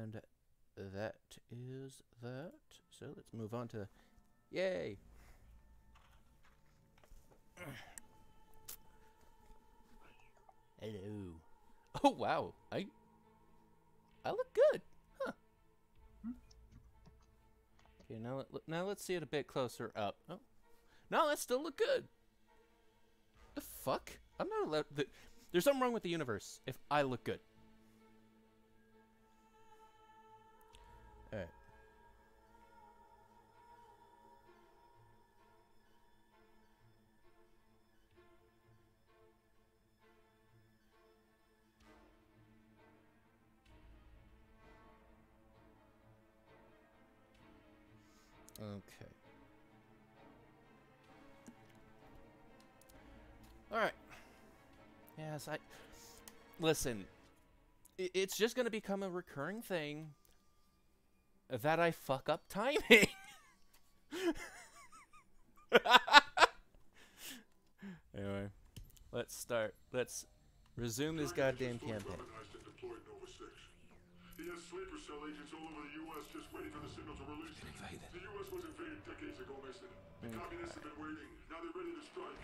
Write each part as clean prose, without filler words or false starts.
And that is that. So let's move on to... Yay! Hello. Oh, wow. I look good. Huh. Okay, now let's see it a bit closer up. Oh. No, that still look good. The fuck? I'm not allowed... There's something wrong with the universe if I look good. Alright. Okay. Alright. Yes, I... Listen. It's just going to become a recurring thing that I fuck up timing. Anyway. Let's start. Let's resume this goddamn campaign. He has sleeper cell agents all over the U.S. just waiting for the signal to release. The U.S. was invaded decades ago, Mason. The communists have been waiting. Now they're ready to strike.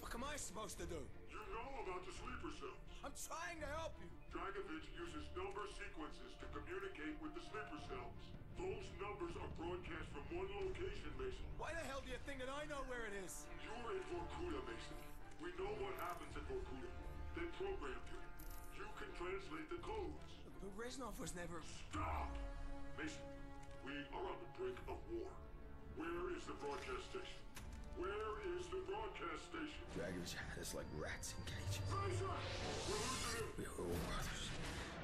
What am I supposed to do? You know about the sleeper cells. I'm trying to help you. Dragovich uses number sequences to communicate with the sleeper cells. Those numbers are broadcast from one location, Mason. Why the hell do you think that I know where it is? You're in Vorkuta, Mason. We know what happens in Vorkuta. They programmed you. You can translate the codes. But Reznov was never... Stop! Mason, we are on the brink of war. Where is the broadcast station? Where is the broadcast station? Dragons had us like rats in cages. Rise up! We're losing him! We were all brothers.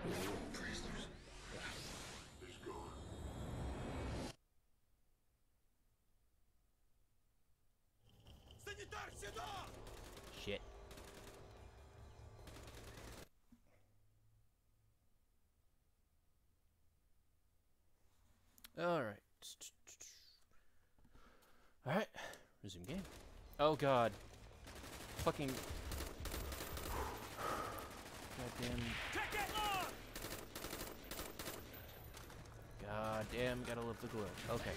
We were all prisoners. He's gone. Shit. Alright. Alright. Resume game. Oh god. Fucking. Goddamn. Goddamn, gotta love the glue. Okay.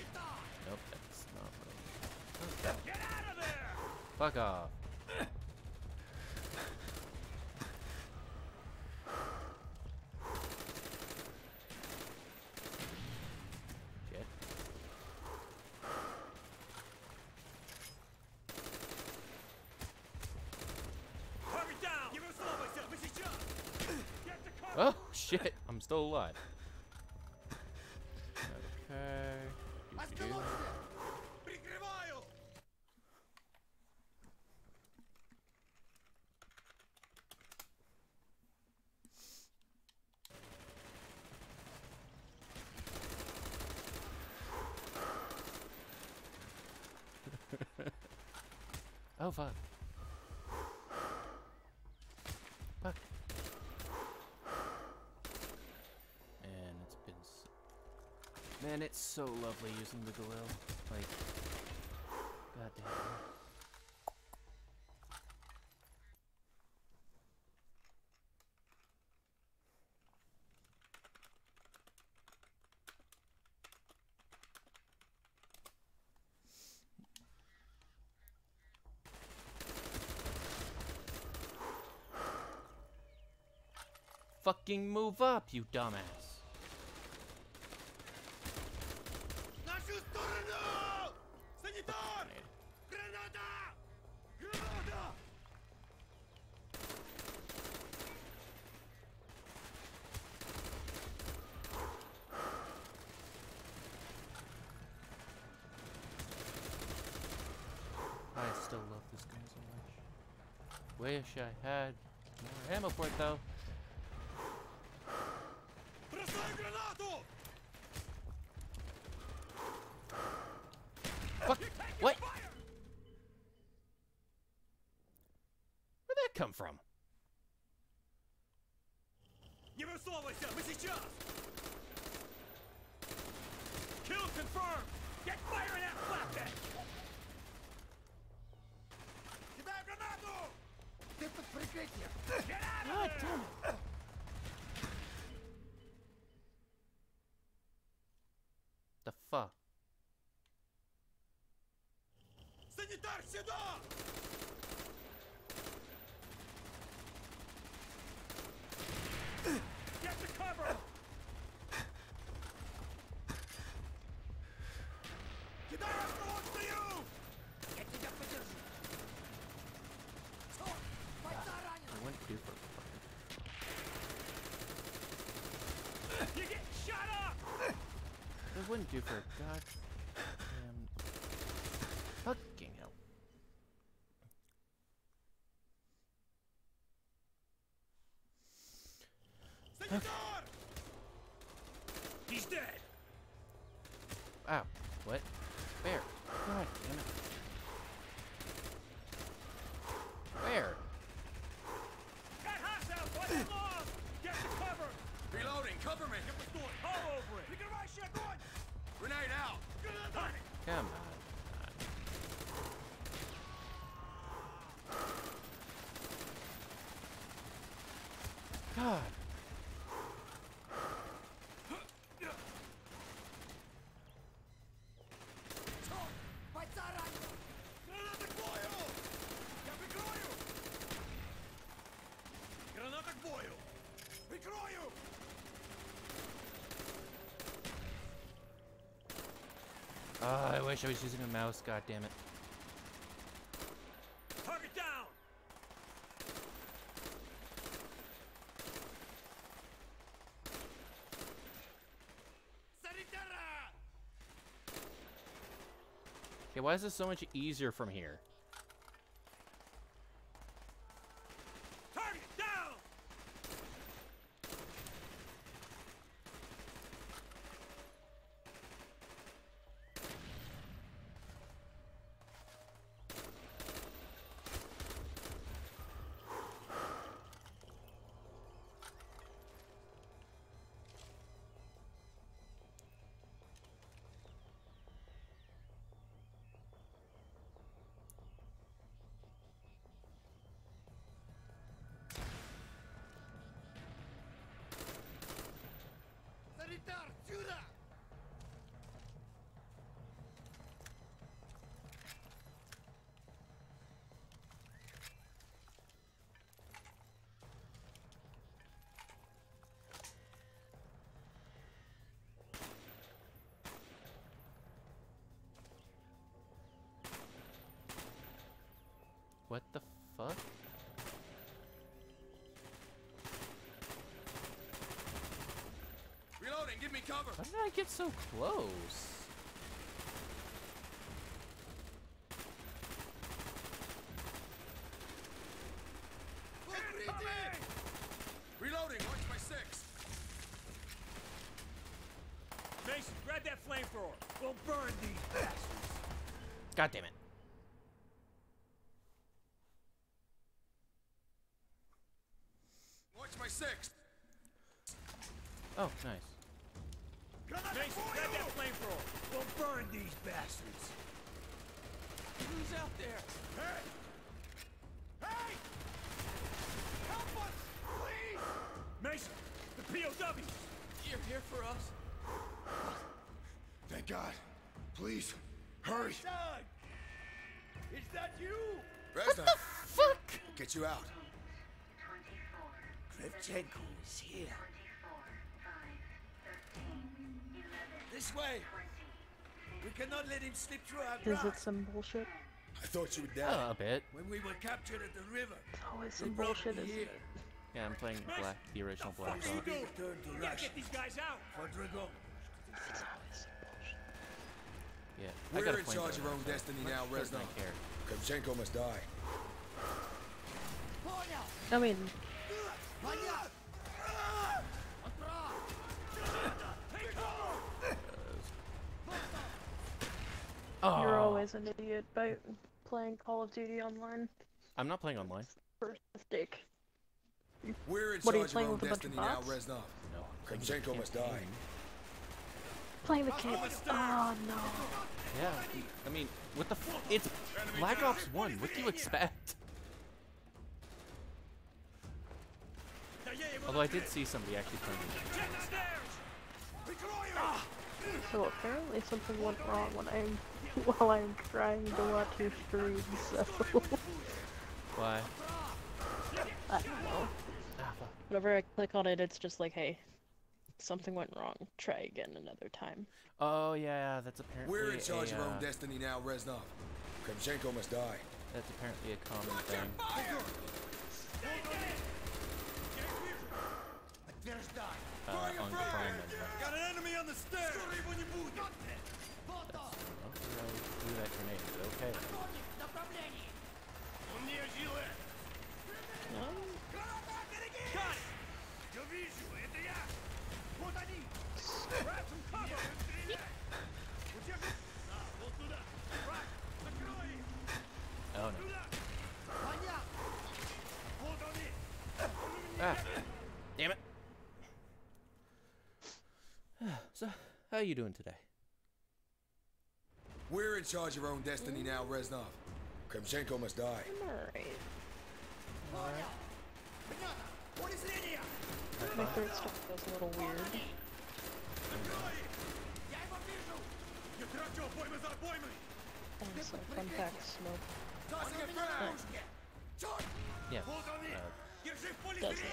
Nope, that's not what I mean. Get out of there! Fuck off. Shit, I'm still alive. Okay. Oh fuck. Man, it's so lovely using the Galil. Like, goddamn. Fucking move up, you dumbass. I still love this gun so much. Wish I had more ammo for it though. Fuck! What? Fire! Where'd that come from? Kill confirmed! Get fire in that flatbed! Get out of there! God damn it! fuck? Get to cover! I went too for. You get shot up! They wouldn't do for a goddamn fucking hell. He's dead. Ow. What? Where? God damn it. Where? That hostile wasn't long! Get to cover! Reloading, cover me! Get the sword! All over it! You can rush your boy! Grenade out! Good luck! Come on. God. I wish I was using a mouse, god damn it. Target down. Okay, why is this so much easier from here? What the fuck? Reloading, give me cover. How did I get so close? Reloading, watch my six. Mason, grab that flamethrower. We'll burn these bastards. God damn it. Oh, nice. Mason, grab that flamethrower. We'll burn these bastards. Who's out there? Hey! Hey! Help us, please! Mason, the POW! You're here for us? Thank God. Please, hurry! Son! Is that you? Reznov! What the fuck? Get you out. Kravchenko is here. This way! We cannot let him slip through our grasp. Is it some bullshit? I thought you would die. A bit. When we were captured at the river. It's always some bullshit, isn't it? Yeah, I'm playing Black, the original Black Ops. You gotta get these guys out! For Dragovich. It's always some bullshit. Yeah, we're in charge of our own destiny now, Reznov. Kravchenko must die. I mean... Oh. You're always an idiot by playing Call of Duty online. I'm not playing online. First mistake. We're in what are you playing with a bunch of bots? Now, no, Kravchenko must die. Playing with kids. Oh no. Yeah. I mean, what the? It's Black Ops 1. What do you expect? Although I did see somebody actually playing. So apparently something went wrong when while I'm trying to watch your stream, so... Why? I don't know. Whenever I click on it, it's just like, hey, something went wrong. Try again another time. Oh yeah, that's apparently we're in charge of our own destiny now, Reznov. Kravchenko must die. That's apparently a common thing. On Prime got an enemy on the stairs. Threw that grenade, but okay. Oh no. Ah. Damn it. So, how are you doing today? We're in charge of our own destiny now, Reznov. Kravchenko must die. Alright. My third step feels a little weird. Also, fun fact, smoke. Yeah. Doesn't feel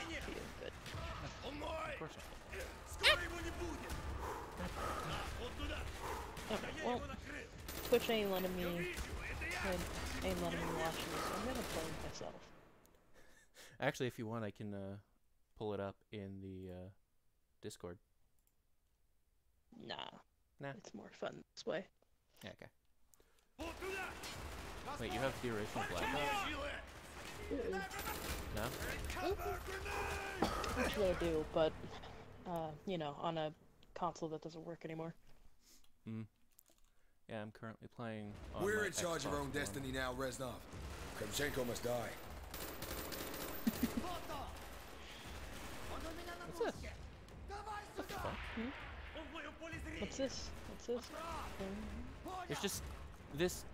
good. Of course not. Oh, well, Twitch ain't letting me, watch this, so I'm gonna play myself. Actually, if you want, I can pull it up in the Discord. Nah. It's more fun this way. Yeah, okay. Wait, you have the original Black Ops? No? Actually, I do, but, you know, on a console that doesn't work anymore. Hmm. Yeah, I'm currently playing on we're in charge of our own destiny now, Reznov. Kravchenko must die. What's this? What the fuck? Hmm? What's this? It's just this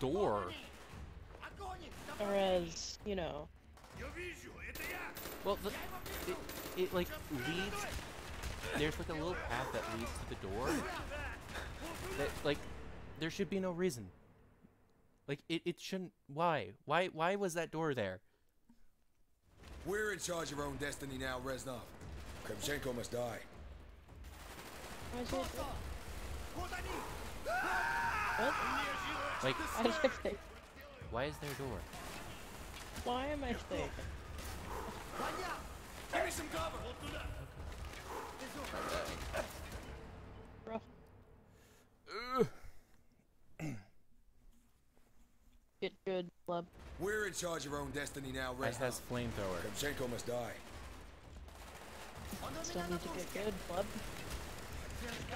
door. Or as, you know... Well, it like leads... There's like a little path that leads to the door. That, like, there should be no reason. Like, it shouldn't... Why was that door there? We're in charge of our own destiny now, Reznov. Kravchenko must die. What? Like, why is there a door? Why am I staying? Give me some cover. Okay. Get good, club. We're in charge of our own destiny now, Reznov. Has flamethrower. Kravchenko must die. Still need to get good, club.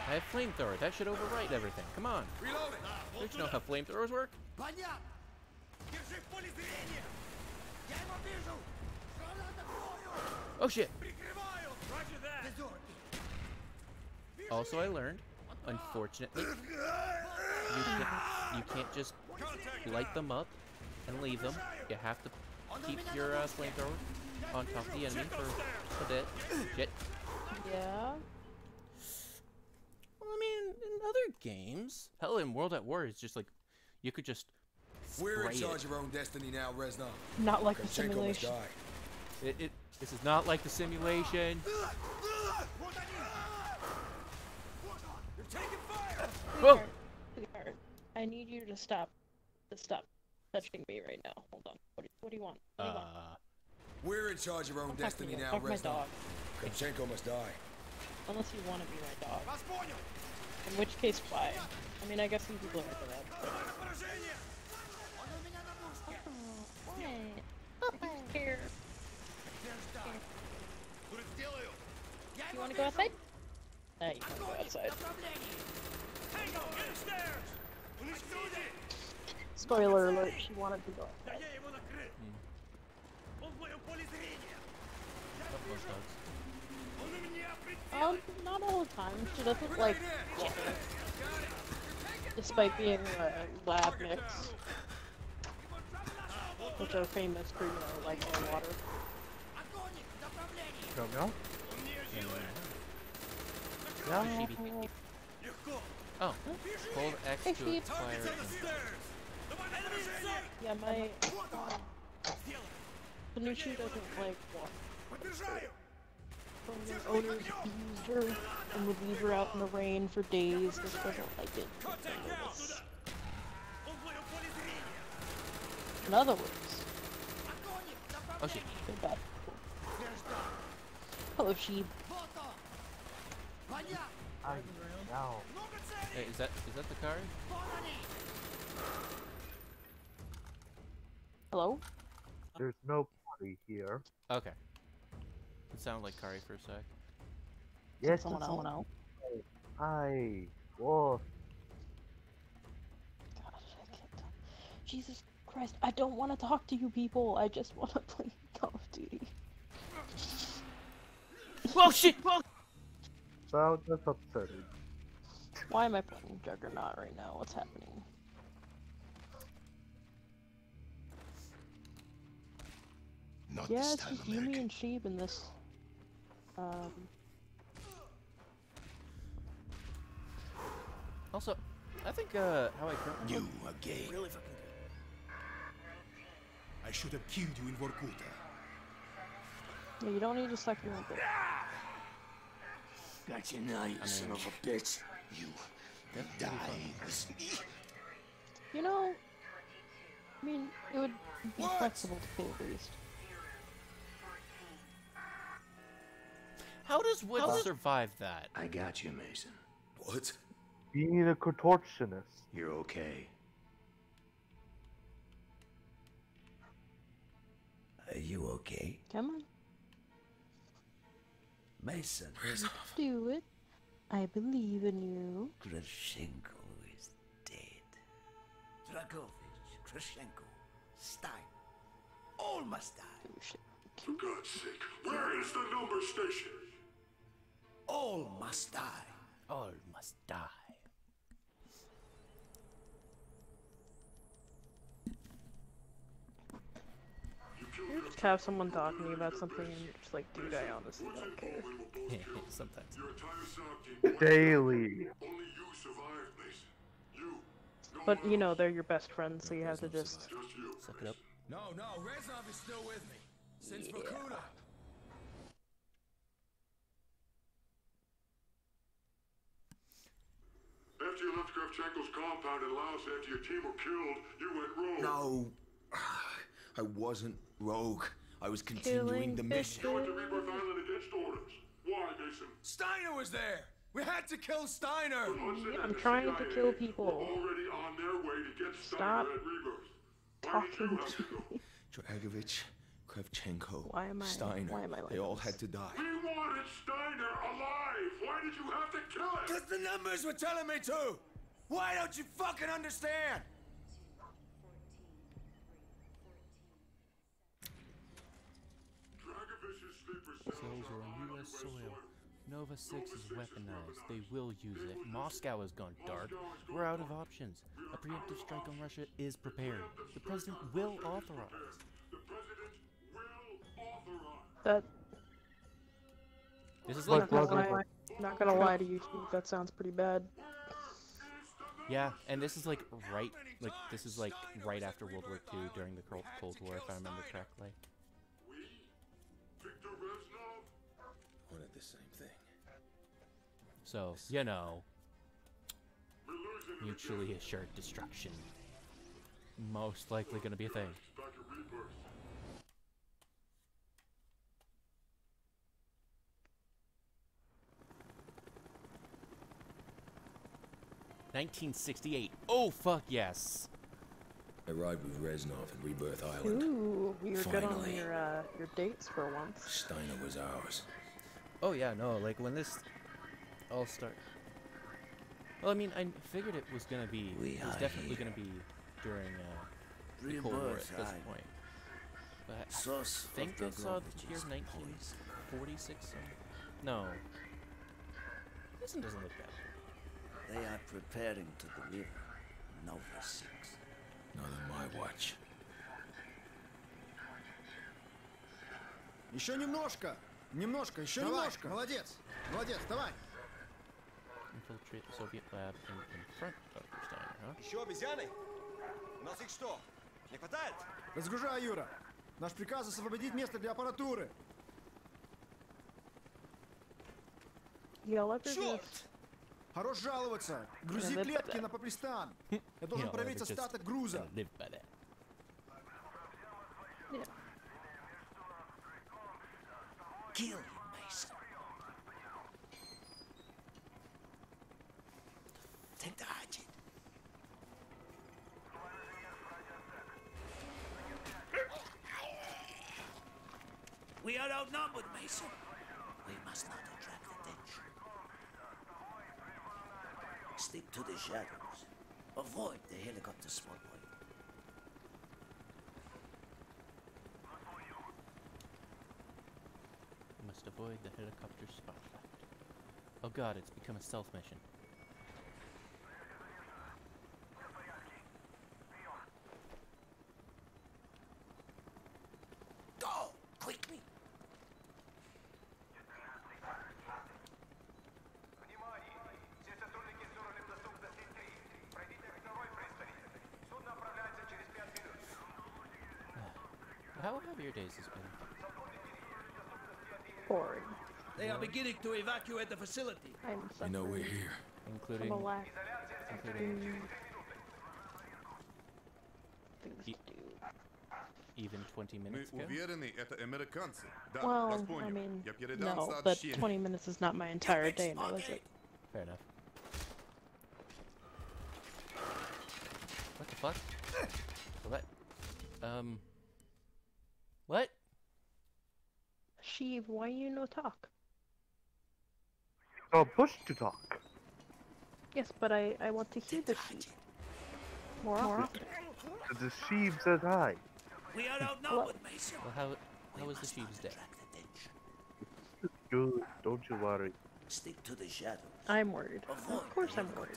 I have flamethrower. That should overwrite everything. Come on. Reload it. Don't you know how flamethrowers work? Oh shit. Also, I learned, unfortunately, you can't just light them up and leave them. You have to keep your flamethrower on top of the enemy for a bit. Shit. Yeah. Well, I mean, in other games, hell, in World at War, it's just like you could just. We're in charge of our own destiny now, Reznov. Not like the simulation. This is not like the simulation. Whoa! I need you to stop touching me right now. Hold on. What do you want? We're in charge of our own destiny now, Reznov. Kravchenko must die. Unless you want to be my dog. In which case, why? I mean, I guess some people are into that. But... You want to go outside? No, you can't go outside. Spoiler alert, she wanted to go outside. Not all the time. She doesn't like walking, despite being a lab mix, which are famous for, you know, like on water. Go. Yeah. Oh, hold X to acquire. Yeah, my Panishi doesn't like walking. From the owner's Beaver and would leave her out in the rain for days. This doesn't like it. In other words, oh shit, they're bad. Hello, sheep. Wow. Hey, is that the car? Hello? There's no party here. Okay. It sounded like Kari for a sec. Yes, someone else. Hi. Whoa. God, I can't talk. Jesus Christ, I don't want to talk to you people. I just want to play Call of Duty. Whoa, shit! Whoa! So, that's upsetting. Why am I playing Juggernaut right now? What's happening? Not yeah, it's just Yumi and Sheeb in this. Also, I think how I currently you again. Really fucking good. I should have killed you in Vorkuta. Yeah, you don't need to suck your own dick. Got you now, you son of a bitch. You die with me. You know, I mean, it would be what? Flexible to pay at least. How does Wood survive that? I got you, Mason. What? Being a contortionist. You're okay. Are you okay? Come on. Mason. Reznov. Do it. I believe in you. Kravchenko is dead. Dragovich, Kravchenko, Steiner. All must die. For God's sake, where is the number station? All must die. All must die. You just have someone talking to you about something and just like, dude, I honestly don't care. Yeah, sometimes. Daily. But you know, they're your best friends, so you have to just suck it up. No, Reznov is still with me. Since Vorkuta. After you left Kravchenko's compound in Laos after your team were killed, you went rogue. No, I wasn't rogue. I was continuing the mission. You went to Rebirth Island against orders. Why, Mason? Steiner was there. We had to kill Steiner. Yeah, I'm trying to kill people. Already on their way to get Steiner at Rebirth. Talking to me. Dragovich, Kravchenko, Steiner. Why am I like they all had to die. We wanted Steiner alive! Why did you have to kill him? Because the numbers were telling me to! Why don't you fucking understand? Cells are on US soil. Nova 6 is weaponized. They will use it. Moscow has gone dark. We're out of options. A preemptive strike on Russia is prepared. The president will authorize. That this is like not gonna lie to you, that sounds pretty bad. Yeah, and this is like right after World War II during the Cold War, if I remember correctly. Wanted the same thing. So you know, mutually assured destruction, most likely gonna be a thing. '1968. Oh fuck yes! I arrived with Reznov at Rebirth Island. Ooh, you're good on your dates for once. Steiner was ours. Oh yeah, no, like when this all started. Well, I mean, I figured it was gonna be. It was definitely gonna be during the Cold War at this point. But I think I saw the year 1946. No, this one doesn't look bad. They are preparing to deliver Nova 6. Not on my watch. Еще немножко, еще немножко. Молодец, давай. infiltrate the Soviet lab and confront Dr. Steiner, huh? Еще обезьяны? У нас их что? Не хватает? Разгружай, Юра! Наш приказ освободить место для аппаратуры! Черт! Хорош жаловаться! Грузи клетки на Папристан! Я должен проверить остаток груза! Kill you, Mason. Take the hatchet. We are outnumbered, Mason. We must not attract attention. Stick to the shadows. Avoid the helicopter spotlight. Must avoid the helicopter spotlight. Oh god, it's become a stealth mission. Go! Quickly! How have your days been? Boring. They are beginning to evacuate the facility. I know we're here. Including even 20 minutes ago? Well, I mean, no, but 20 minutes is not my entire day now, is it? Fair enough. What the fuck? Well, that, what? Sheev, why you no talk? Oh, push to talk. Yes, but I want to hear the sheev. More often. The sheev says hi. We are outnumbered, Mason. Well, how is the sheev's day? Dude, don't you worry. Stick to the shadows. I'm worried. Of course I'm worried.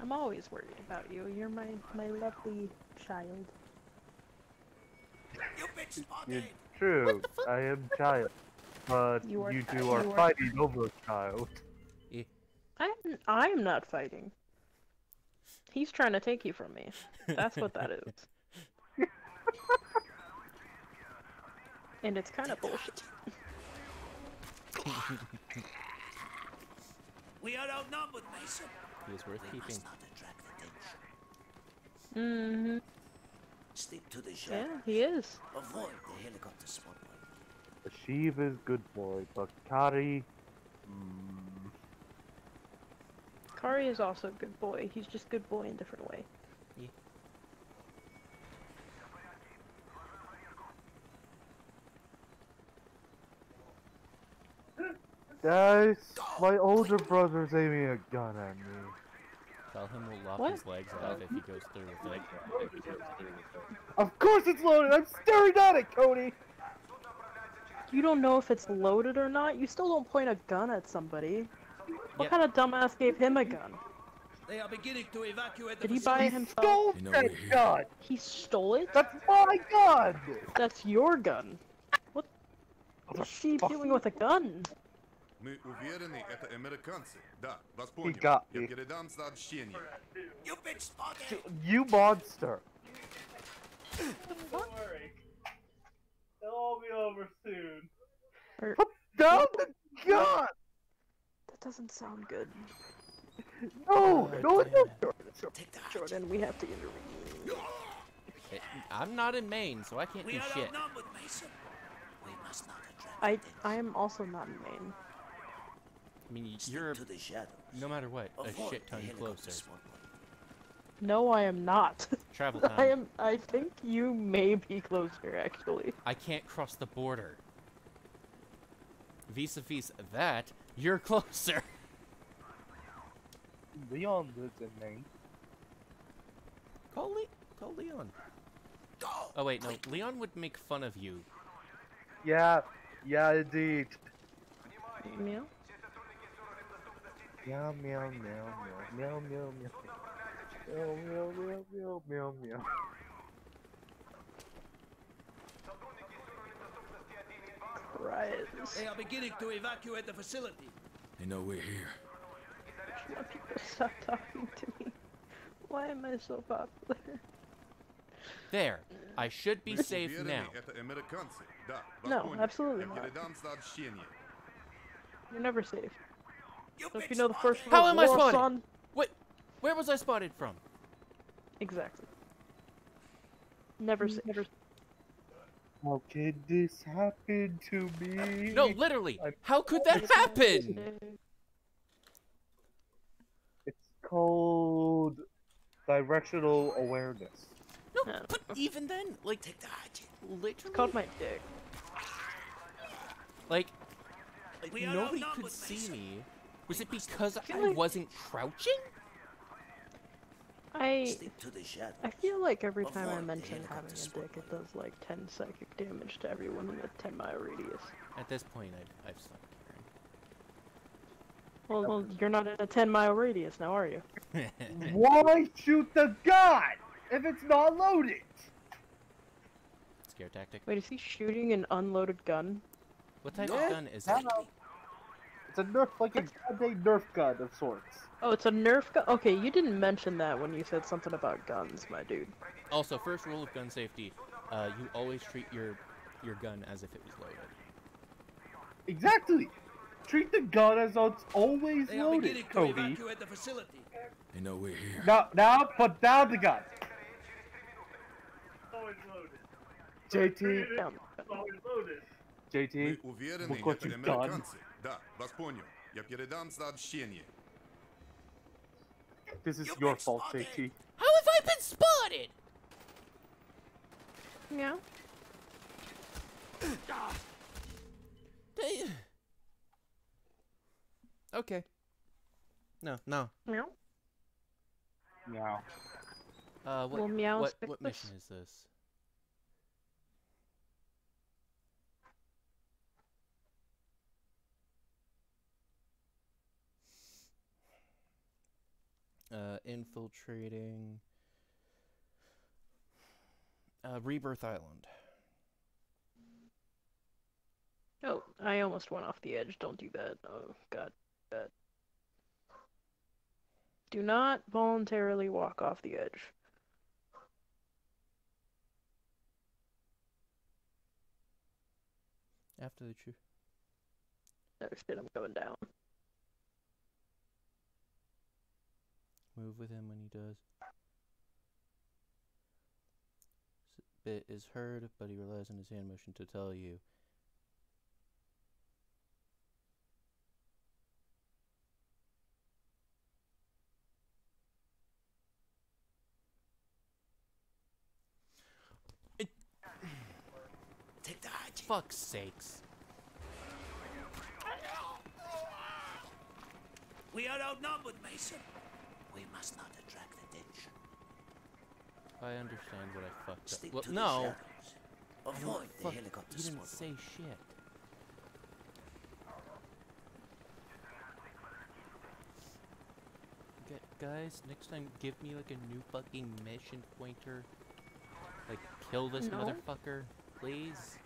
I'm always worried about you. You're my lovely child. You're true. I am child, but you two are fighting over child. I'm not fighting. He's trying to take you from me. That's what that is. And it's kind of bullshit. We are outnumbered, Mason. He is worth keeping. Mm-hmm. Stick to the ship. Yeah, he is. Avoid the helicopter spotlight. The sheep is good boy, but Kari... Kari is also a good boy. He's just good boy in a different way. Yeah. Guys, my older brother's aiming a gun at me. Tell him we'll lock his legs off if he goes through with it. Of course it's loaded! I'm staring at it, Cody! You don't know if it's loaded or not? You still don't point a gun at somebody. What kind of dumbass gave him a gun? They are beginning to evacuate the facility. Did he buy it himself? Stole that gun! He stole it? That's my gun! That's your gun. What is she doing with a gun? Мы уверены, это американцы. Да, вас понял. Я передам сообщение. You monster! It'll all be over soon. Put down the gun! That doesn't sound good. No! No, it doesn't! Jordan, we have to intervene. I'm not in Maine, so I can't do shit. I am also not in Maine. I mean, you're no matter what a shit ton closer. No, I am not. Travel time. I think you may be closer, actually. I can't cross the border. Vis-a-vis that, you're closer. Leon lives in Maine. Call Leon. Oh wait, no. Leon would make fun of you. Yeah. Yeah, indeed. Meow. Meow, meow, meow, meow, meow, meow, meow, meow, meow, meow, meow, meow. Riots. They are beginning to evacuate the facility. They know we're here. Stop talking to me. Why am I so popular? There. I should be safe now. No, absolutely not. You're never safe. So if you know the first How am I spotted? On... Wait, where was I spotted from? Exactly. Never safe. How could this happen to me? No, literally. How could that happen? It's called directional awareness. No, but even then, like, literally. It's called my dick. Like nobody could see me. Was it because I wasn't crouching? I feel like every time I mention having a dick, it does like 10 psychic damage to everyone in a 10-mile radius. At this point, I've stopped caring. Well, you're not in a 10-mile radius now, are you? Why shoot the god if it's not loaded? Scare tactic. Wait, is he shooting an unloaded gun? What type of gun is that? It's a nerf, like a goddamn nerf gun of sorts. Oh, it's a nerf gun? Okay, you didn't mention that when you said something about guns, my dude. Also, first rule of gun safety, you always treat your gun as if it was loaded. Exactly! Treat the gun as though it's always loaded, Kobe. They know we're here. Now put down the gun! Always loaded. JT, down. Always loaded. JT, look what you've done. This is your fault, JT. How have I been spotted? Yeah. Okay. No. Meow. Meow. What mission is this? Infiltrating Rebirth Island. Oh, I almost went off the edge. Don't do that. Oh, God. That. Do not voluntarily walk off the edge. After the truth. Oh, shit, I'm going down. Move with him when he does. Bit is heard, but he relies on his hand motion to tell you. Take the high. Fuck's sakes. We are outnumbered, Mason. We must not attract attention. I understand what I fucked up. Well, no! Avoid the helicopter. You didn't say shit. Guys, next time give me like a new fucking mission pointer. Like, kill this motherfucker, please.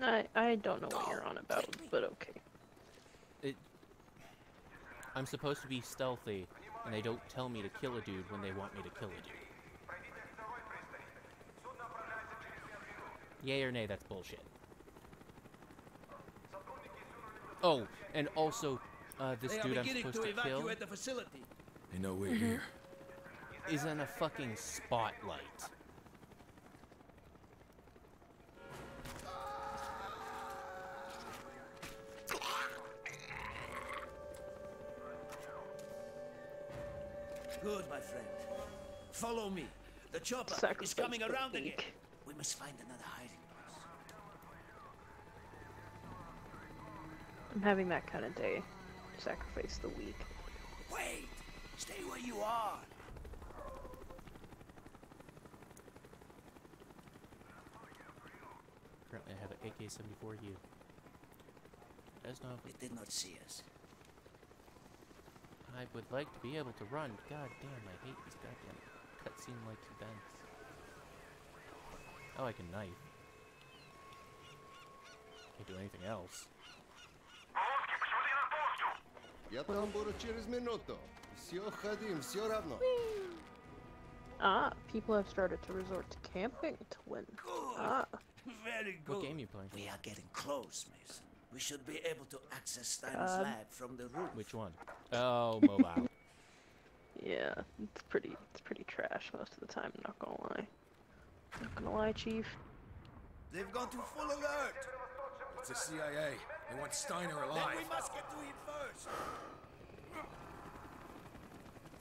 I don't know what you're on about, but okay. I'm supposed to be stealthy, and they don't tell me to kill a dude when they want me to kill a dude. Yay or nay, that's bullshit. Oh, and also, this dude I'm supposed to kill, they know we're here, is in a fucking spotlight. Good, my friend. Follow me. The chopper is coming around again. We must find another hiding place. I'm having that kind of day. Sacrifice the weak. Wait! Stay where you are! Currently I have an AK-74 U. Reznov. It did not see us. I would like to be able to run. God damn, I hate these goddamn cutscene-like events. Oh, I can knife. Can't do anything else. Ah, people have started to resort to camping to win. Good. Ah. Very good. What game are you playing? We are getting close, Mason. We should be able to access Steiner's lab from the roof. Which one? Oh, mobile. Yeah, it's pretty trash most of the time, not gonna lie, Chief. They've gone to full alert! It's the CIA. They want Steiner alive. Then we must get to him first!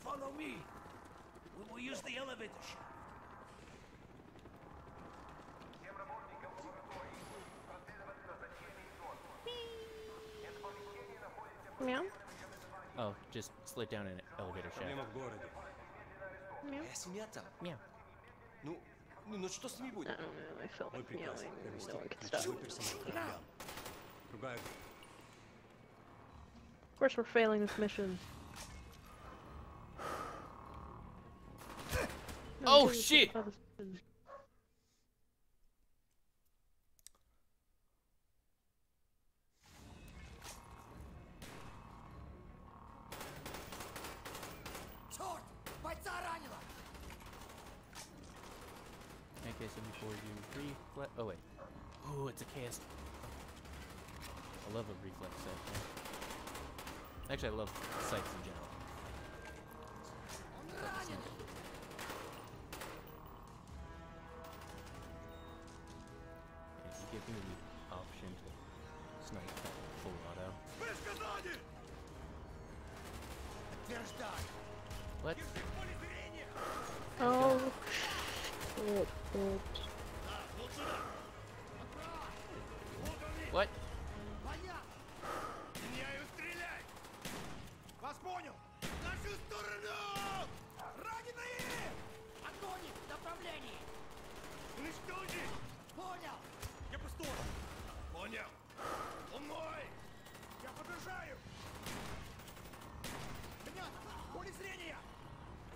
Follow me. We will use the elevator shaft. Meow. Oh, just slid down an elevator shaft. Meow. Meow. I don't know, I felt like meowing. No one could stop me. Of course we're failing this mission. Oh shit! AK-74 Doom 3. Oh wait. Oh, it's a cast. I love a reflex sight. Actually, I love sights in general. Give me the option to snipe that full auto. What? Oh shit, bitch. What?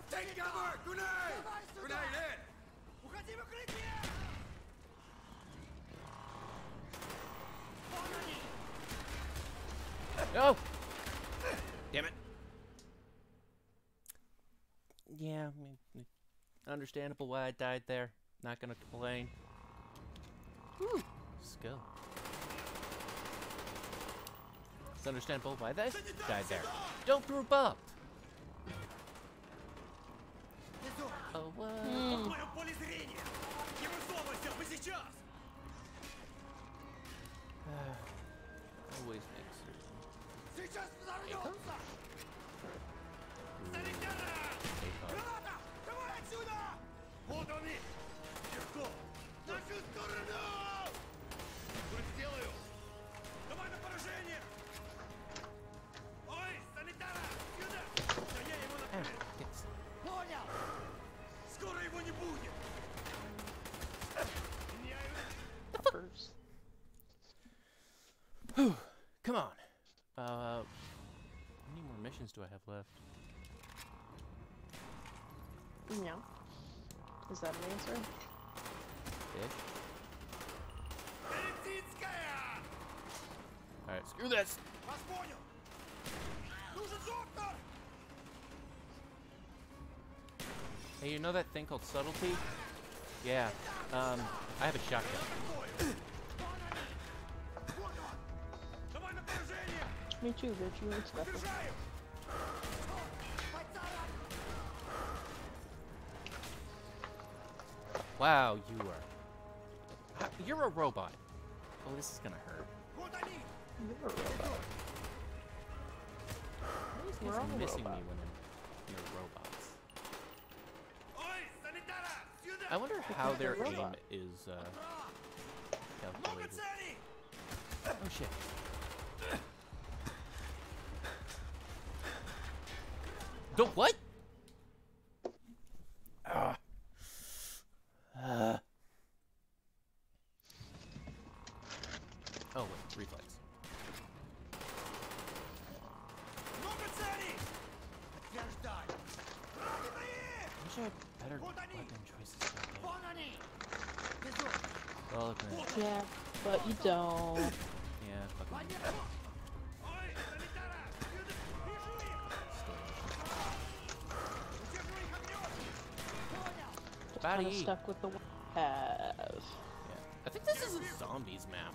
Take cover! Grenade! Grenade in! No! Damn it. Yeah, I mean, understandable why I died there. Not gonna complain. Woo! Let's go. It's understandable why they died there. Don't group up! Oh, what? Always makes sense. Come on. How many more missions do I have left? No. Is that an answer? Alright, screw this! Hey, you know that thing called subtlety? Yeah. I have a shotgun. Me too, bitch. You were expecting. Wow, you are. You're a robot. Oh, this is gonna hurt. You're a robot. These guys are missing me when you're robots. I wonder how their aim is calculated. Oh shit. Don't what? Oh wait, reflex. I wish I better weapon choices. Well, yeah, but you don't. Yeah, fucking. Kind of stuck with the one I have. Yeah. I think this is a zombies map.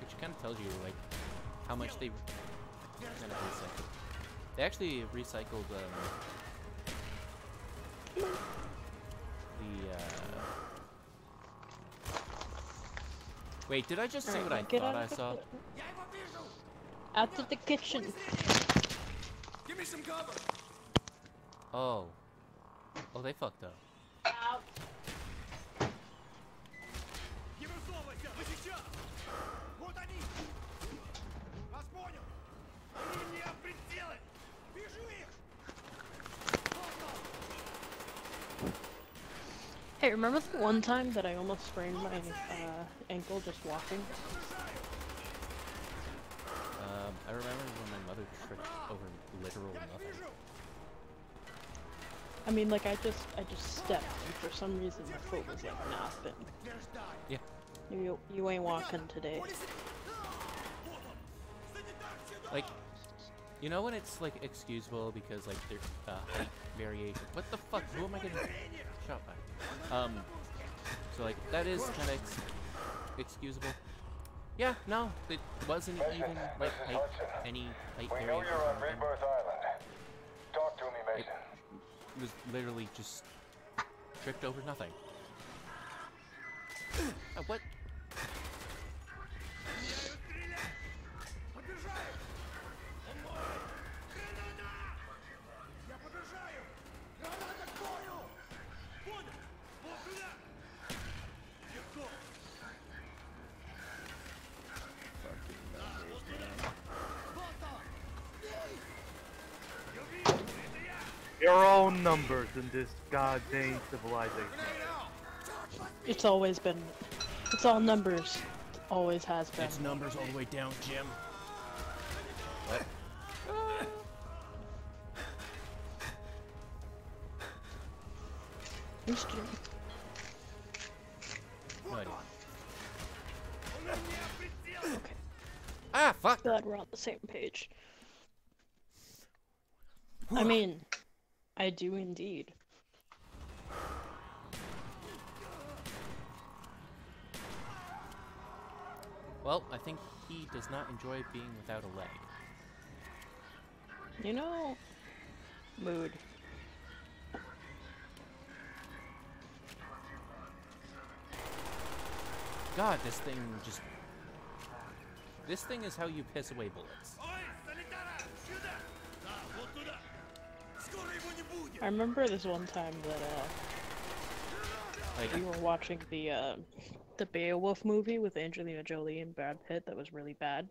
Which kind of tells you like how much they kind of recycled. They actually recycled the. Wait, did I just see what I thought I saw? Out of the kitchen. Give me some cover. Oh. Oh, they fucked up. Ow. Hey, remember the one time that I almost sprained my ankle just walking? I remember when my mother tripped over literal nothing. I mean, like, I just stepped, and for some reason my foot was like nothing. Yeah. You ain't walking today. Like, you know when it's like excusable because like there's height variation. What the fuck? Who am I getting shot by? So like that is kind of excusable. Yeah. No, it wasn't even like height, any height variation. We know you're on Rebirth Island. Talk to me, Mason. It was literally just tripped over nothing. What? There are all numbers in this goddamn civilization. It's always been. It's all numbers. It always has been. It's numbers all the way down, Jim. What? Who's Jim? No idea. Okay. Ah, fuck! I'm glad we're on the same page. I mean, I do indeed. Well, I think he does not enjoy being without a leg. You know, mood. God, this thing just... This thing is how you piss away bullets. I remember this one time that, we were watching the Beowulf movie with Angelina Jolie and Brad Pitt that was really bad.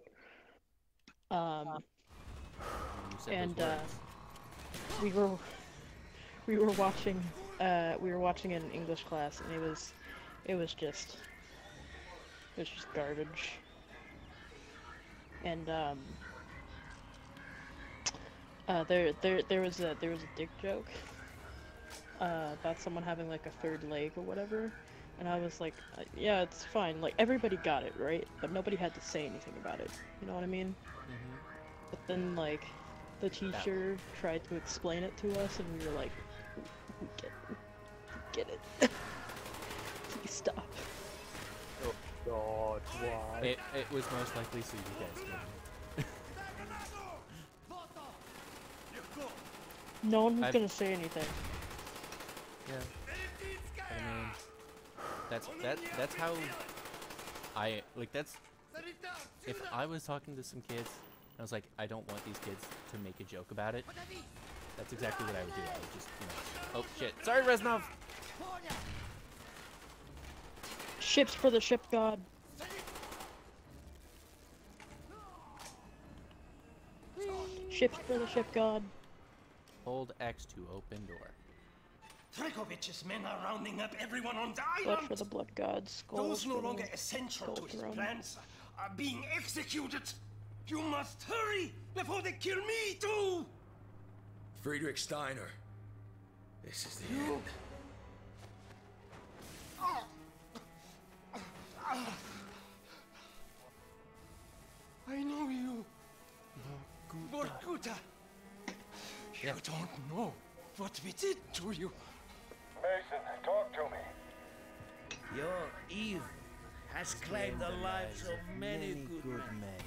We were watching an English class, and it was just garbage. And there was a dick joke about someone having like a third leg or whatever, and I was like, yeah, it's fine. Like everybody got it, right? But nobody had to say anything about it. You know what I mean? Mm-hmm. But then like the teacher tried to explain it to us, and we were like, we get it. Please stop. Oh God, why? It was most likely so you guys did. No one's gonna say anything. Yeah. I mean, that's how I like. That's if I was talking to some kids, and I was like, I don't want these kids to make a joke about it. That's exactly what I would do. I would just, you know, oh shit! Sorry, Reznov. Ships for the ship god. Ships for the ship god. Hold X to open door. Dragovich's men are rounding up everyone on the island. Blood for the blood gods. Skulls. Those no longer essential to his plans are being executed. You must hurry before they kill me too. Friedrich Steiner, This is the end. I know you. Vorkuta. You don't know what we did to you. Mason, talk to me. Your evil has claimed the lives of many good men.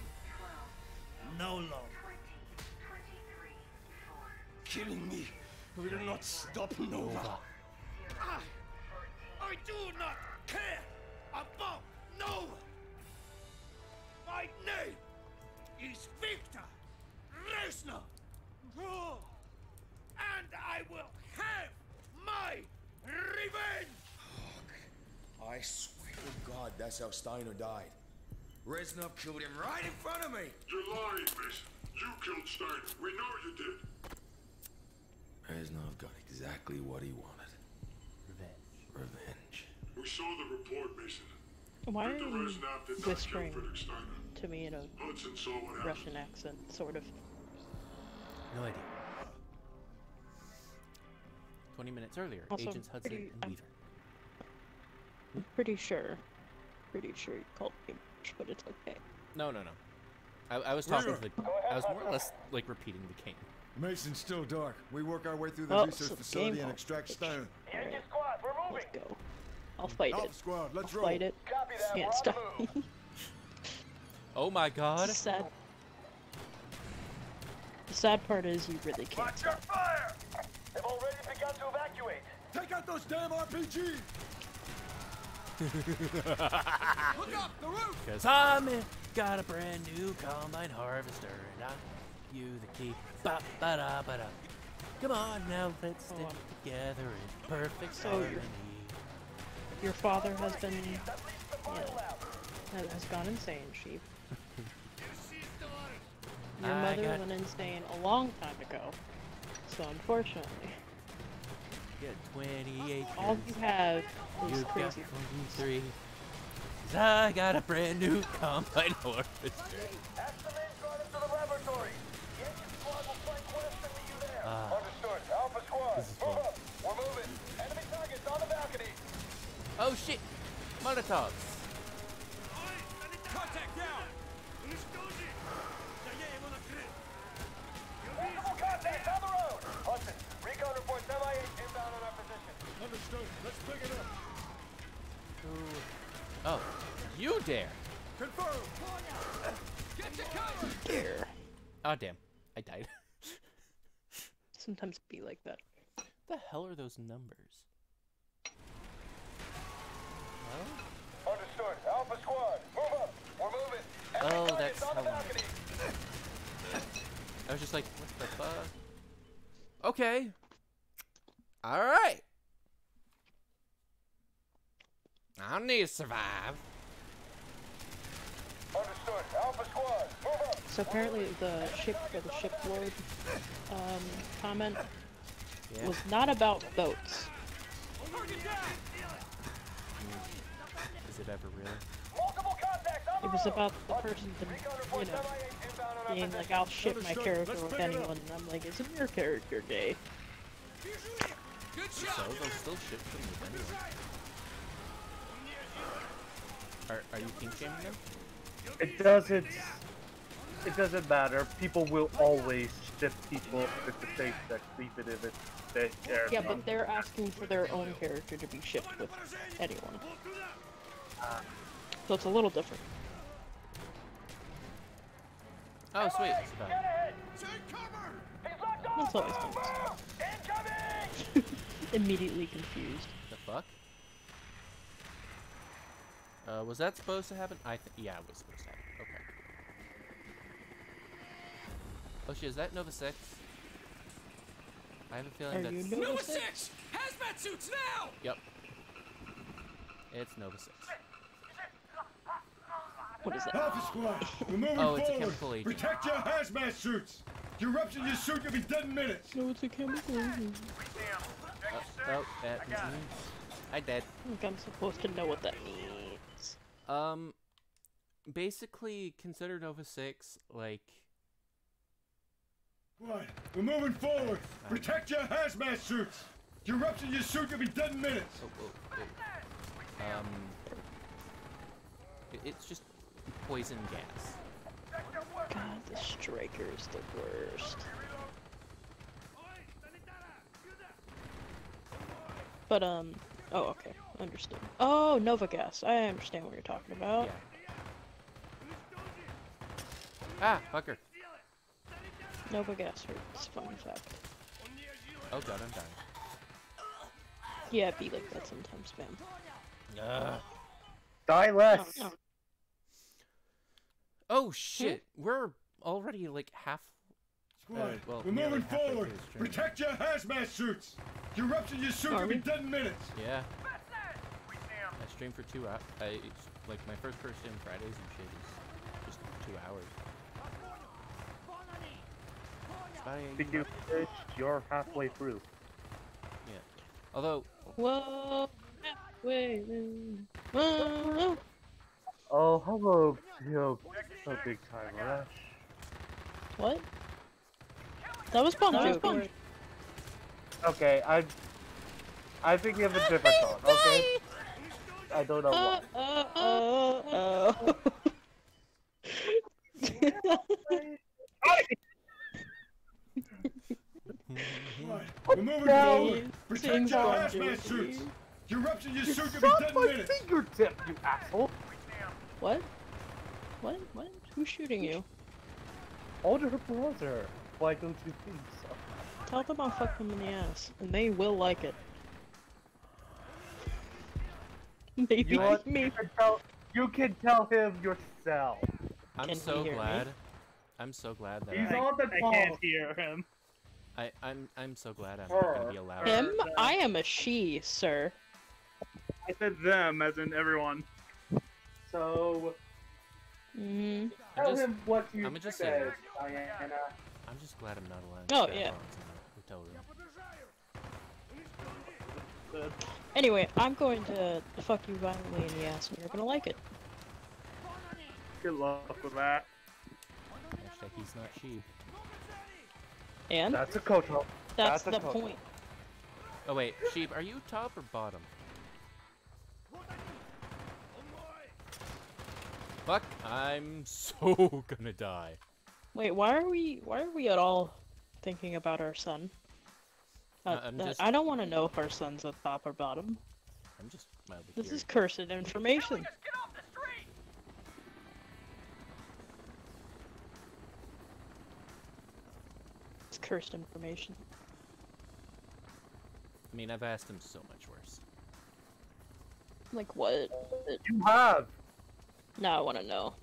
No longer. Killing me will not stop Nova. I do not care about Nova. My name is Victor Reznov. And I will have my revenge! Fuck. I swear to God, that's how Steiner died. Reznov killed him right in front of me! You're lying, Mason. You killed Steiner. We know you did. Reznov got exactly what he wanted. Revenge. We saw the report, Mason. Why are you whispering to me in a Russian accent, sort of? No idea. 20 minutes earlier, also, Agents Hudson and Weaver. I'm pretty sure you called me, but it's okay. No. I was talking to the... I was more or less, like, repeating the game. Mason's still dark. We work our way through the research facility and extract Steiner. Engine squad, we're moving! Let's go. I'll fight it. Alpha squad, let's roll. I'll fight it. Copy that, can't stop me. Oh my god. Sad. The sad part is you really can't. Watch your fire! They've already begun to evacuate. Take out those damn RPGs! Look up, the roof! Cause I'm in, got a brand new combine harvester and I you the key. Ba ba da ba da. Come on now, let's stick together in perfect harmony. Your father has been, has gone insane, Sheep. Your mother went insane a long time ago, so unfortunately. You got 28. All you have is crazy. 23. I got a brand new combine harvester. Understood. Alpha squad, move up. We're moving. Enemy targets on the balcony. Oh shit! Molotovs! Contact down! Multiple contacts on the road! Hudson, recon reports MIH inbound on our position. Understood. Let's pick it up. Oh, you dare! Confirm! Get your cover! Dare! Oh damn, I died. Sometimes be like that. What the hell are those numbers? Oh? Understood. Alpha squad, move up. We're moving. Every that's on the balcony. I was just like, what the fuck? Okay. All right. I don't need to survive. Understood. Alpha squad, move up. So apparently the ship or the shipboard comment was not about boats. Is it ever real? It was about the person, you know, being like, I'll ship my character with anyone, and I'm like, it's your character day. So they'll still ship them with anyone. Are you king shaming them? It doesn't matter. People will always ship people with the same sex, even if it's their character. Yeah, but they're asking for their own character to be shipped with anyone. So it's a little different. Oh, sweet. That's always nice. Immediately confused. The fuck? Was that supposed to happen? Yeah, it was supposed to happen. Okay. Oh shit, is that Nova 6? I have a feeling that's... Nova 6! Hazmat suits now! Yep. It's Nova 6. What is that? Alpha squad, we're moving forward. It's a chemical agent. Protect your hazmat suits. You rupture your suit, you'll be dead in minutes. No, it's a chemical agent. That means I dead. I think I'm supposed to know what that means. Basically, consider Nova 6 like. What? We're moving forward. Protect your hazmat suits. You rupture your suit, you'll be dead in minutes. Oh. It's just poison gas. God, the striker is the worst. But oh, okay, understood. Oh, Nova gas. I understand what you're talking about. Yeah. Ah, fucker. Nova gas hurts. Fun fact. Oh god, I'm dying. Yeah, be like that sometimes, fam. Die less. No, no. Oh shit, we're already like half. Squad, well, we're moving forward. Protect your hazmat suits. You rupture your suit in 10 minutes. Yeah. I stream for 2 hours. Like my first person Fridays and shit is just 2 hours. You finished, you're halfway through. Yeah. Although. Whoa. Halfway through. Whoa. Oh, hello, yo, so big time rush. What? That was fun. That was fun. Okay, I think you have a different thought. Okay. I don't know why. We're moving forward. Protect your hazmat suits. You rupture your suit to be 10 minutes. My fingertip, you asshole. What? What? What? Who's shooting you? Older brother. Why don't you think so? Tell them I'll fuck them in the ass, and they will like it. Maybe you like me. You can tell him yourself. I'm so glad. I'm so glad that he's on the call. I can't hear him. I'm so glad I'm not gonna be allowed. Him? I am a she, sir. I said them, as in everyone. So tell him what you said, Diana. I'm just glad I'm not allowed. Oh yeah. Hotel room. Anyway, I'm going to fuck you violently in the ass, and you're gonna like it. Good luck with that. Hashtag he's not cheap. And that's a cultural. That's the point. Oh wait, sheep, are you top or bottom? Fuck! I'm so gonna die. Wait, why are we at all thinking about our son? I don't want to know if our son's at top or bottom. I'm just mildly curious. This is cursed information. Get off the street! It's cursed information. I mean, I've asked him so much worse. Like what? You have. No, I want to know.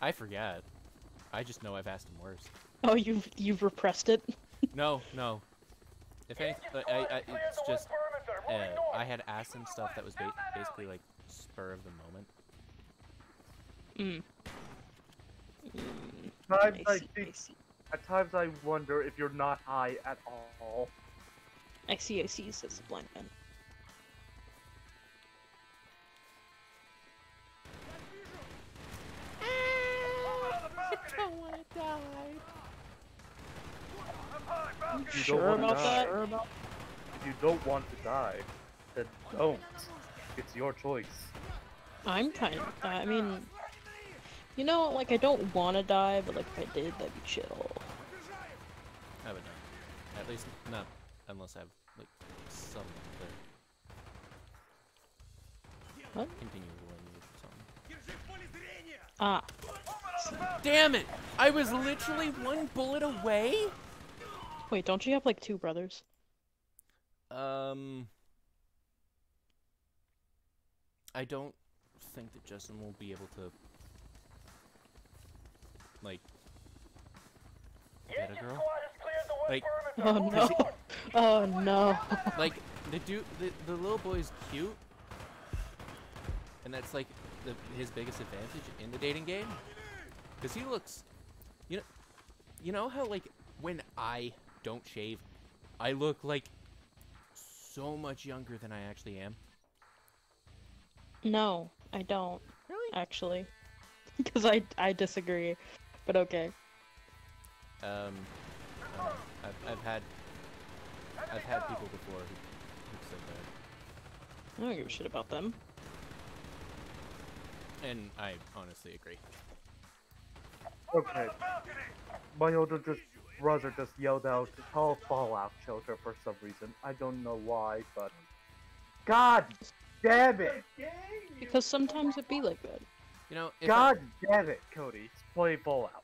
I forget. I just know I've asked him worse. Oh, you've repressed it? No, no. If anything, it's just I had asked him stuff that was basically like spur of the moment. At times I wonder if you're not high at all. I see, says the blind man. You sure about that? If you don't want to die, then don't. It's your choice. I'm kind of. I mean, you know, like I don't want to die, but like if I did, that'd be chill. I would not. At least not unless I have like some other continual language or something. Ah. Damn it! I was literally one bullet away? Wait, don't you have like 2 brothers? I don't think that Justin will be able to like get a girl. Like, oh no! Oh no! Like the dude, the little boy's cute, and that's like his biggest advantage in the dating game. Cause he looks, you know how like when I don't shave, I look like so much younger than I actually am. No, I don't. Really? Actually, because I disagree. But okay. I've had people before I don't give a shit about them. And I honestly agree. Okay. My older brother just yelled out, "Call Fallout Shelter" for some reason. I don't know why, but... God damn it! Because sometimes it be like that. You know, God damn it, Cody. Let's play Fallout.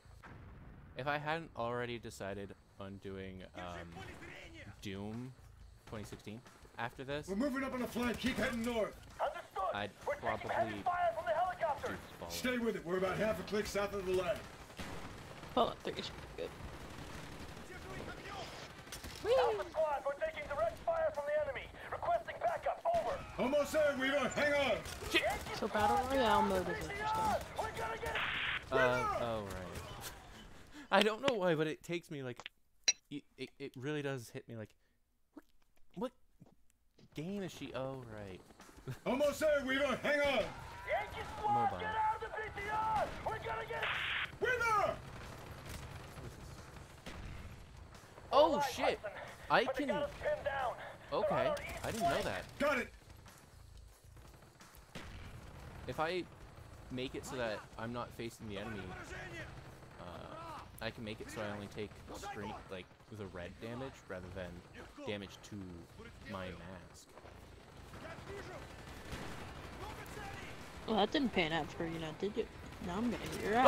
If I hadn't already decided on doing Doom 2016 after this... We're moving up on the flank. Keep heading north. Understood. I'd probably... Stay with it. We're about half a click south of the line. Fallout 3 should be good. Alpha squad, we're taking direct fire from the enemy. Requesting backup. Over. Almost there, Weaver. Hang on. Shit. So battle royale mode is interesting. We're gonna get it. Oh right. I don't know why, but it takes me like, it really does hit me like, what game is she? Oh right. Almost there, Weaver. Hang on. Yankee squad, mobile. Get out of the PTR! We're gonna get it! We're there! Oh right, shit! Hudson, I can... Down. Okay, I didn't know that. Got it! If I make it so that I'm not facing the enemy, I can make it so I only take straight, like, the red damage rather than damage to my mask. Well, that didn't pan out for you now, did it? Now I'm gonna hit your ass.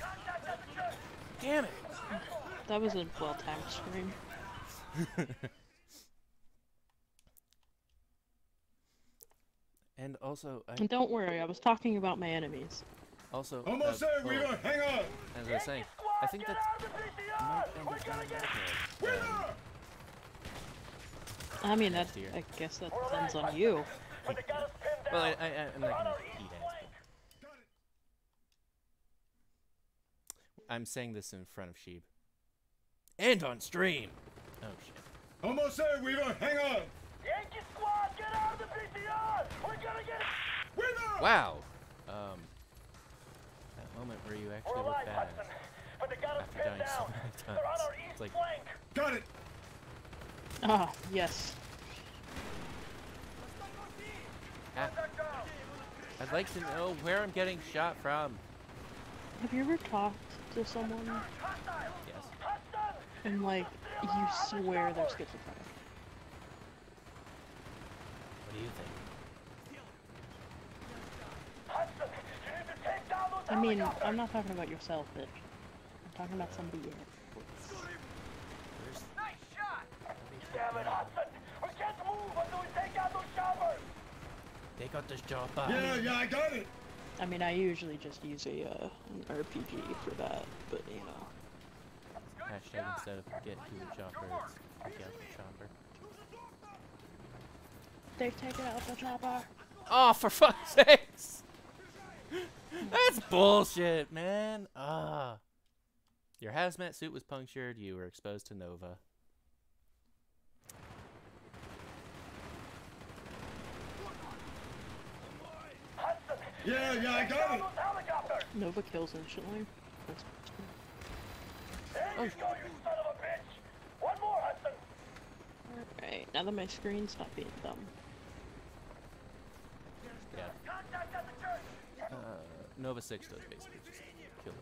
Ah! Damn it! That was a well-timed scream. And also, and don't worry, I was talking about my enemies. Also, almost there, we are. Hang on. As I was saying, I think that's. I mean, that. I guess that depends on you. Well, I'm not gonna eat it. I'm saying this in front of Sheeb. And on stream! Oh shit. Almost there, Weaver! Hang on! Yankee squad, get out of the PTR! We're gonna get it! We're there! Wow! That moment where you actually look bad. But they got us pinned down! They're on our east flank! Got it! Ah, yes. I'd like to know where I'm getting shot from. Have you ever talked to someone? Yes. And like, you swear they're schizophrenic. What do you think? I mean, I'm not talking about yourself, bitch. I'm talking about somebody else. Nice shot! Damn it, Hudson! We can't move until we take out those choppers! They got this chopper. Yeah, I got it! I mean, I usually just use an RPG for that, but you know. Hashtag instead of get to the chopper, it's get the chopper. They've taken out the chopper. Oh, for fuck's sakes! That's bullshit, man! Ah. Your hazmat suit was punctured, you were exposed to Nova. Yeah, I got it! Nova kills instantly. There you go, you son of a bitch! One more, Hudson! Alright, now that my screen's not being dumb. Yeah. Nova 6 does basically just kill him.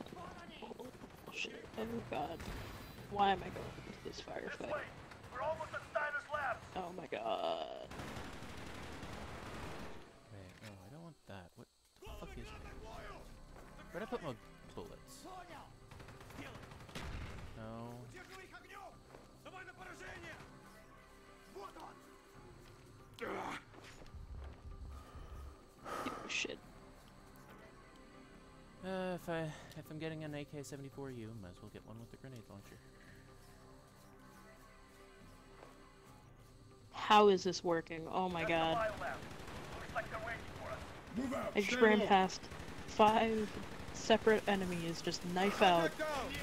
It's bullshit. Bullshit. Oh god. Why am I going into this firefight? We're almost at Steiner's lab! Oh my god. Wait, oh, I don't want that. What? Fuck you. Where'd I put my bullets? No. Oh shit. If I'm getting an AK-74, you might as well get one with the grenade launcher. How is this working? Oh my god. I just ran past 5 separate enemies, just knife out,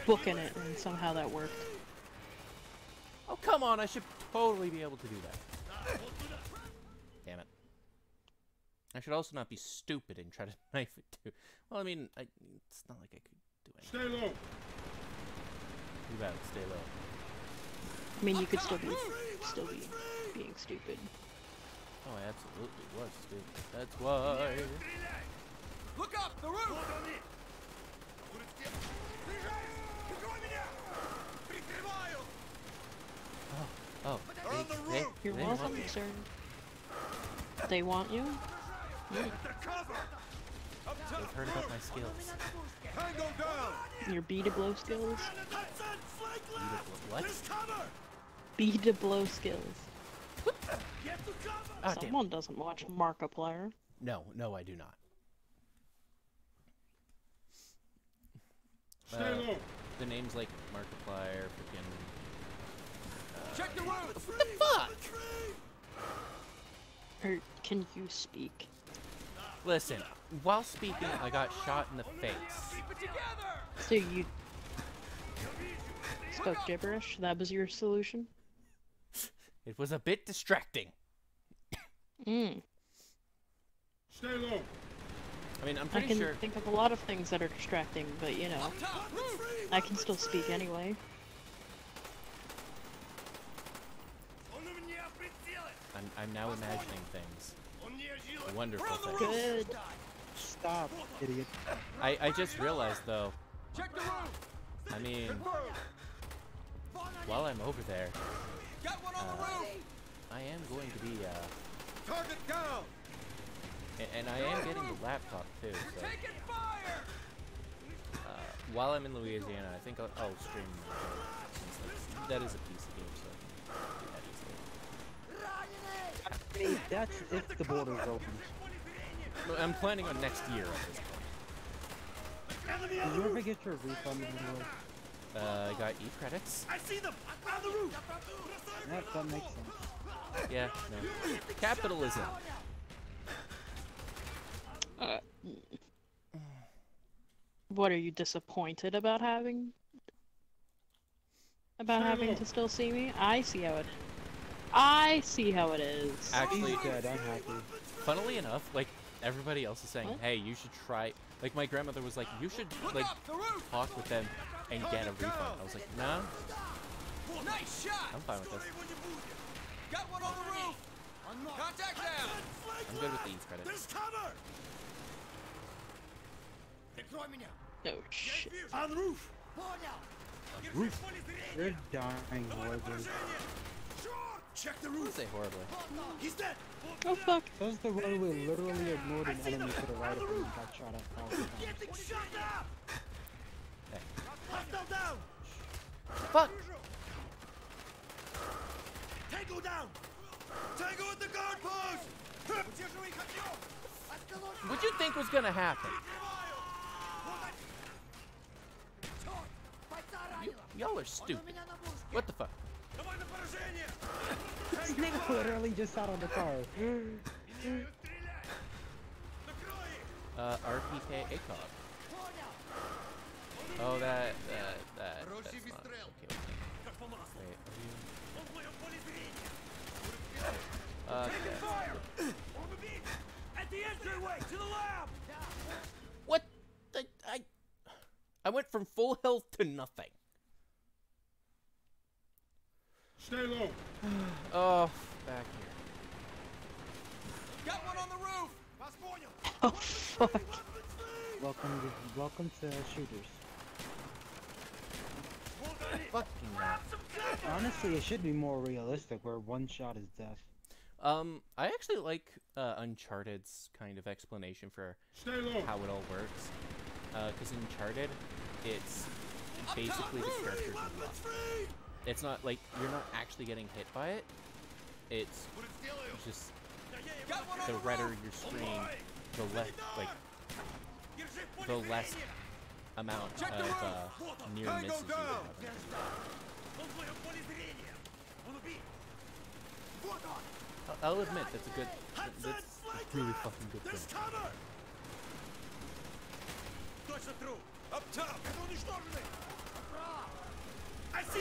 booking it, and somehow that worked. Oh, come on, I should totally be able to do that. Damn it. I should also not be stupid and try to knife it too. Well, I mean, it's not like I could do anything. Stay low! Too bad, stay low. I mean, you could still be being stupid. Oh, I absolutely was stupid. That's why. Look up the roof. Oh, you're welcome, sir. They want you? Yeah. They've heard about my skills. Your B-to-blow skills? What? B-to-blow skills. Oh, someone doesn't watch Markiplier. No, I do not. The name's like Markiplier, freaking... Check the road! What the fuck? Or can you speak? Listen, while speaking, I got shot in the face. So you spoke gibberish? That was your solution? It was a bit distracting. Stay low. I mean, I'm pretty sure. I can think of a lot of things that are distracting, but you know, I can still speak anyway. I'm now imagining things. Wonderful things. Good. Stop, idiot. I just realized, though. I mean, while I'm over there, I am going to be. Target down. And I am getting the laptop too. So. While I'm in Louisiana, I think I'll stream. That is a piece of game, so I can do that easily. That's if the border is open. I'm planning on next year at this point. Did you ever get your refund in the world? I got e-credits. I see them on the roof. That makes sense. Yeah, no. Capitalism. What are you disappointed about having? About having to still see me? I see how it is. Actually, dead, I'm happy. Funnily enough, like everybody else is saying, what? Hey, you should try. Like my grandmother was like, you should like talk with them and get a refund. I was like, no. Nice shot. I'm fine with this. Got one on the roof. Contact them. I'm good with the e-credits. There's cover. No shit. On the roof! Roof? They're dying horribly. Check the roof! Say horribly. He's dead! Oh fuck! That was the road we literally ignored an enemy to the right of him and got shot at. Hostile down! Fuck! Tango down! Tango at the guard post! What'd you think was gonna happen? Y'all are stupid. What the fuck? This nigga literally just sat on the car. RPK ACOG. Oh, that's not okay with me. Wait, are you... Okay. At the entryway, to the lab! What the... I went from full health to nothing. Stay low. Oh, back here. Got one on the roof. Oh fuck. Welcome to shooters. Fucking hell. Honestly, it should be more realistic where one shot is death. I actually like Uncharted's kind of explanation for how it all works. Because in Uncharted, it's basically the character's luck. It's not like you're not actually getting hit by it. It's just the redder your screen, the less amount of near misses you have. I'll admit that's a good, that's a really fucking good thing.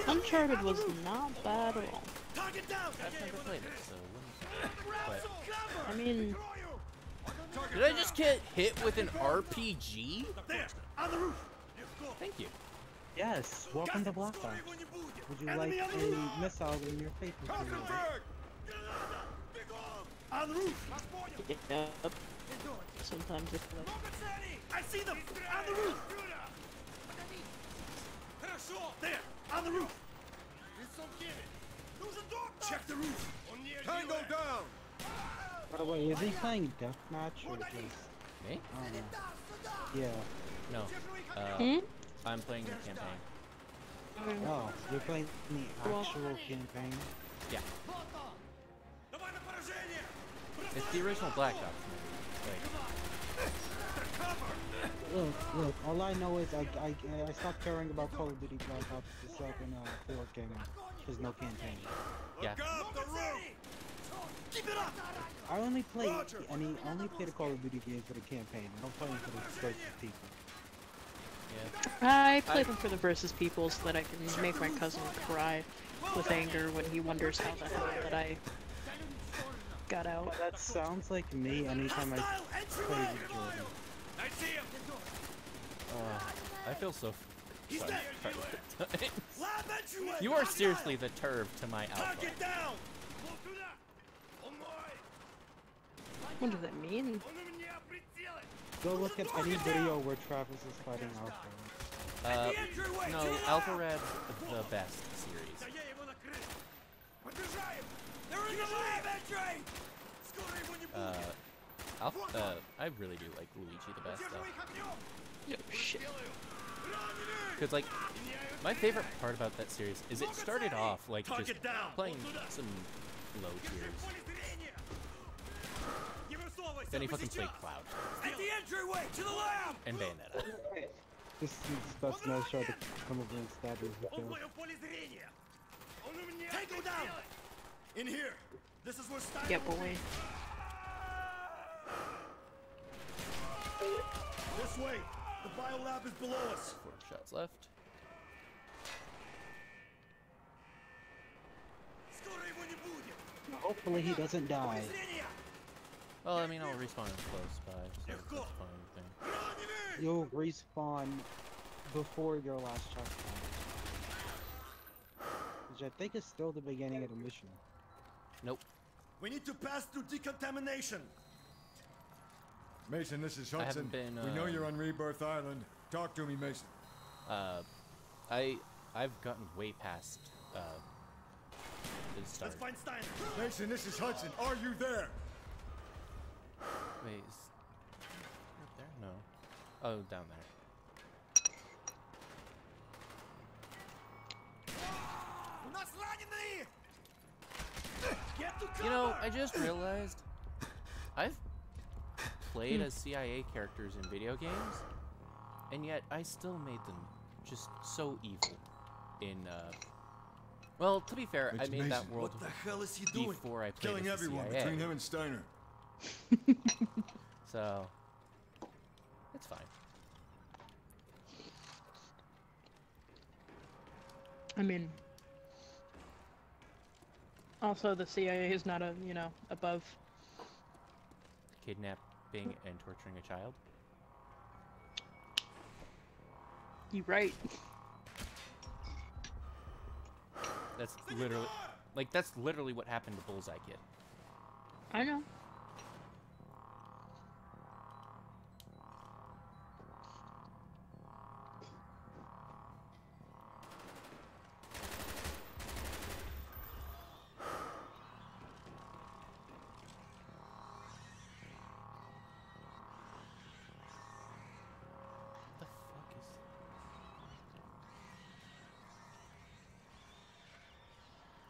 Uncharted was not bad at all. Target down. I've never played it, so but, I mean, did I just get hit with an RPG? There, on the roof. Thank you. Yes, welcome to Black Ops. Would you like a missile in your face? Yeah. Sometimes it's like... I see them! On the roof! There! On the roof! Check the roof! Tango down! By the way, is he playing Deathmatch or just... Me? Yeah. No. I'm playing the campaign. Oh, you're playing the actual campaign? Yeah. It's the original Black Ops movie. Like... Look, all I know is I stopped caring about Call of Duty Black Ops to start in a co-op game. There's no campaign. Yeah. I only play, the Call of Duty games for the campaign. I don't play them for the versus people. Yeah. I play them for the versus people so that I can make my cousin cry with anger when he wonders how the hell that I got out. Well, that sounds like me anytime I play with Jordan. I feel so sorry. You are seriously the turd to my alpha. What does that mean? Go look at any video where Travis is fighting Alpha. No, Alpha Red is the best series. I really do like Luigi the best though. No shit. Because like, my favorite part about that series is it started off like just playing some low tiers. Then he fucking played Cloud. At the entryway, to the lab! And Bayonetta. This is the best man shot to come over and stab his victim. Tango down! In here! This is where Steiner... Yeah, boy. This way! The biolab is below us! 4 shots left. Hopefully he doesn't die. Well, I mean, I'll respawn in close by, so that's a fun thing. You'll respawn before your last checkpoint, which I think is still the beginning of the mission. Nope. We need to pass through decontamination. Mason, this is Hudson. We know you're on Rebirth Island. Talk to me, Mason. I've gotten way past the start. Let's find Steiner. Mason, this is Hudson. Are you there? Wait, is up there? No. Oh, down there. You know, I just realized I've played as CIA characters in video games, and yet I still made them just so evil. In well, to be fair, I made that world before I played killing everyone CIA. Between him and Steiner. So it's fine. I mean, also the CIA is not a above kidnapping and torturing a child. You're right. That's literally like what happened to Bullseye Kid. I know.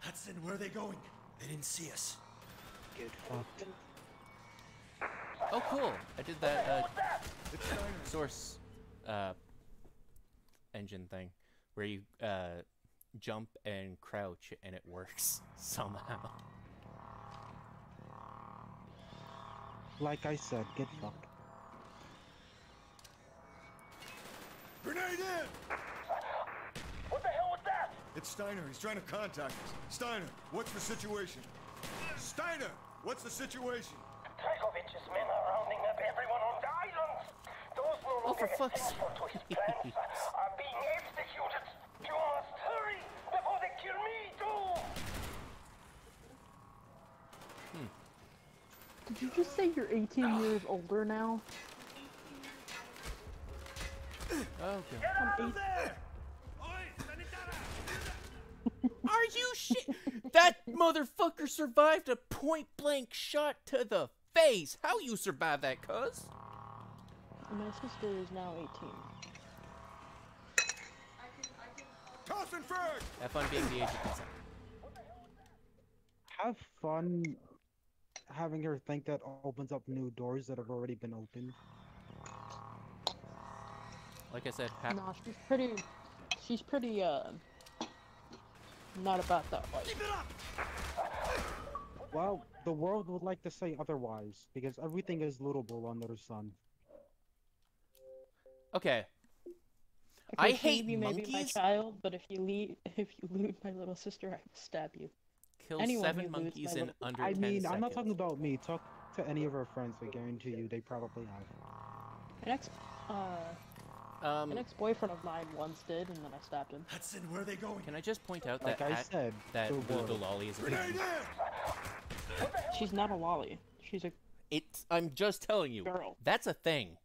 Hudson, where are they going? They didn't see us. Good fucked. Oh, cool! I did that, source, engine thing, where you, jump and crouch, and it works somehow. Like I said, get fucked. Grenade in! It's Steiner. He's trying to contact us. Steiner, what's the situation? Steiner, what's the situation? Dragovich's men are rounding up everyone on the island. Those no longer for fuck's sake. Are being executed! You must hurry before they kill me too! Hmm. Did you just say you're 18 years older now? Okay. Get out of there! Are you shit? That motherfucker survived a point-blank shot to the face. How you survive that, cuz? My sister is now 18. Have fun being the age of consent. Have fun having her think that opens up new doors that have already been opened. Like I said, no, she's pretty not about that life. Keep it up! Well, the world would like to say otherwise, because everything is lootable under the sun. Okay. I hate you, monkeys. Maybe my child, but if you loot my little sister, I will stab you. Kill anyone 7 monkeys in under 10 seconds. I mean, I'm not talking about me. Talk to any of our friends. I guarantee you, they probably have. An ex-boyfriend of mine once did, and then I stabbed him. Hudson, where are they going? Can I just point out that that the lolly is a thing? She's not a lolly. She's a. It's. I'm just telling you. Girl. That's a thing.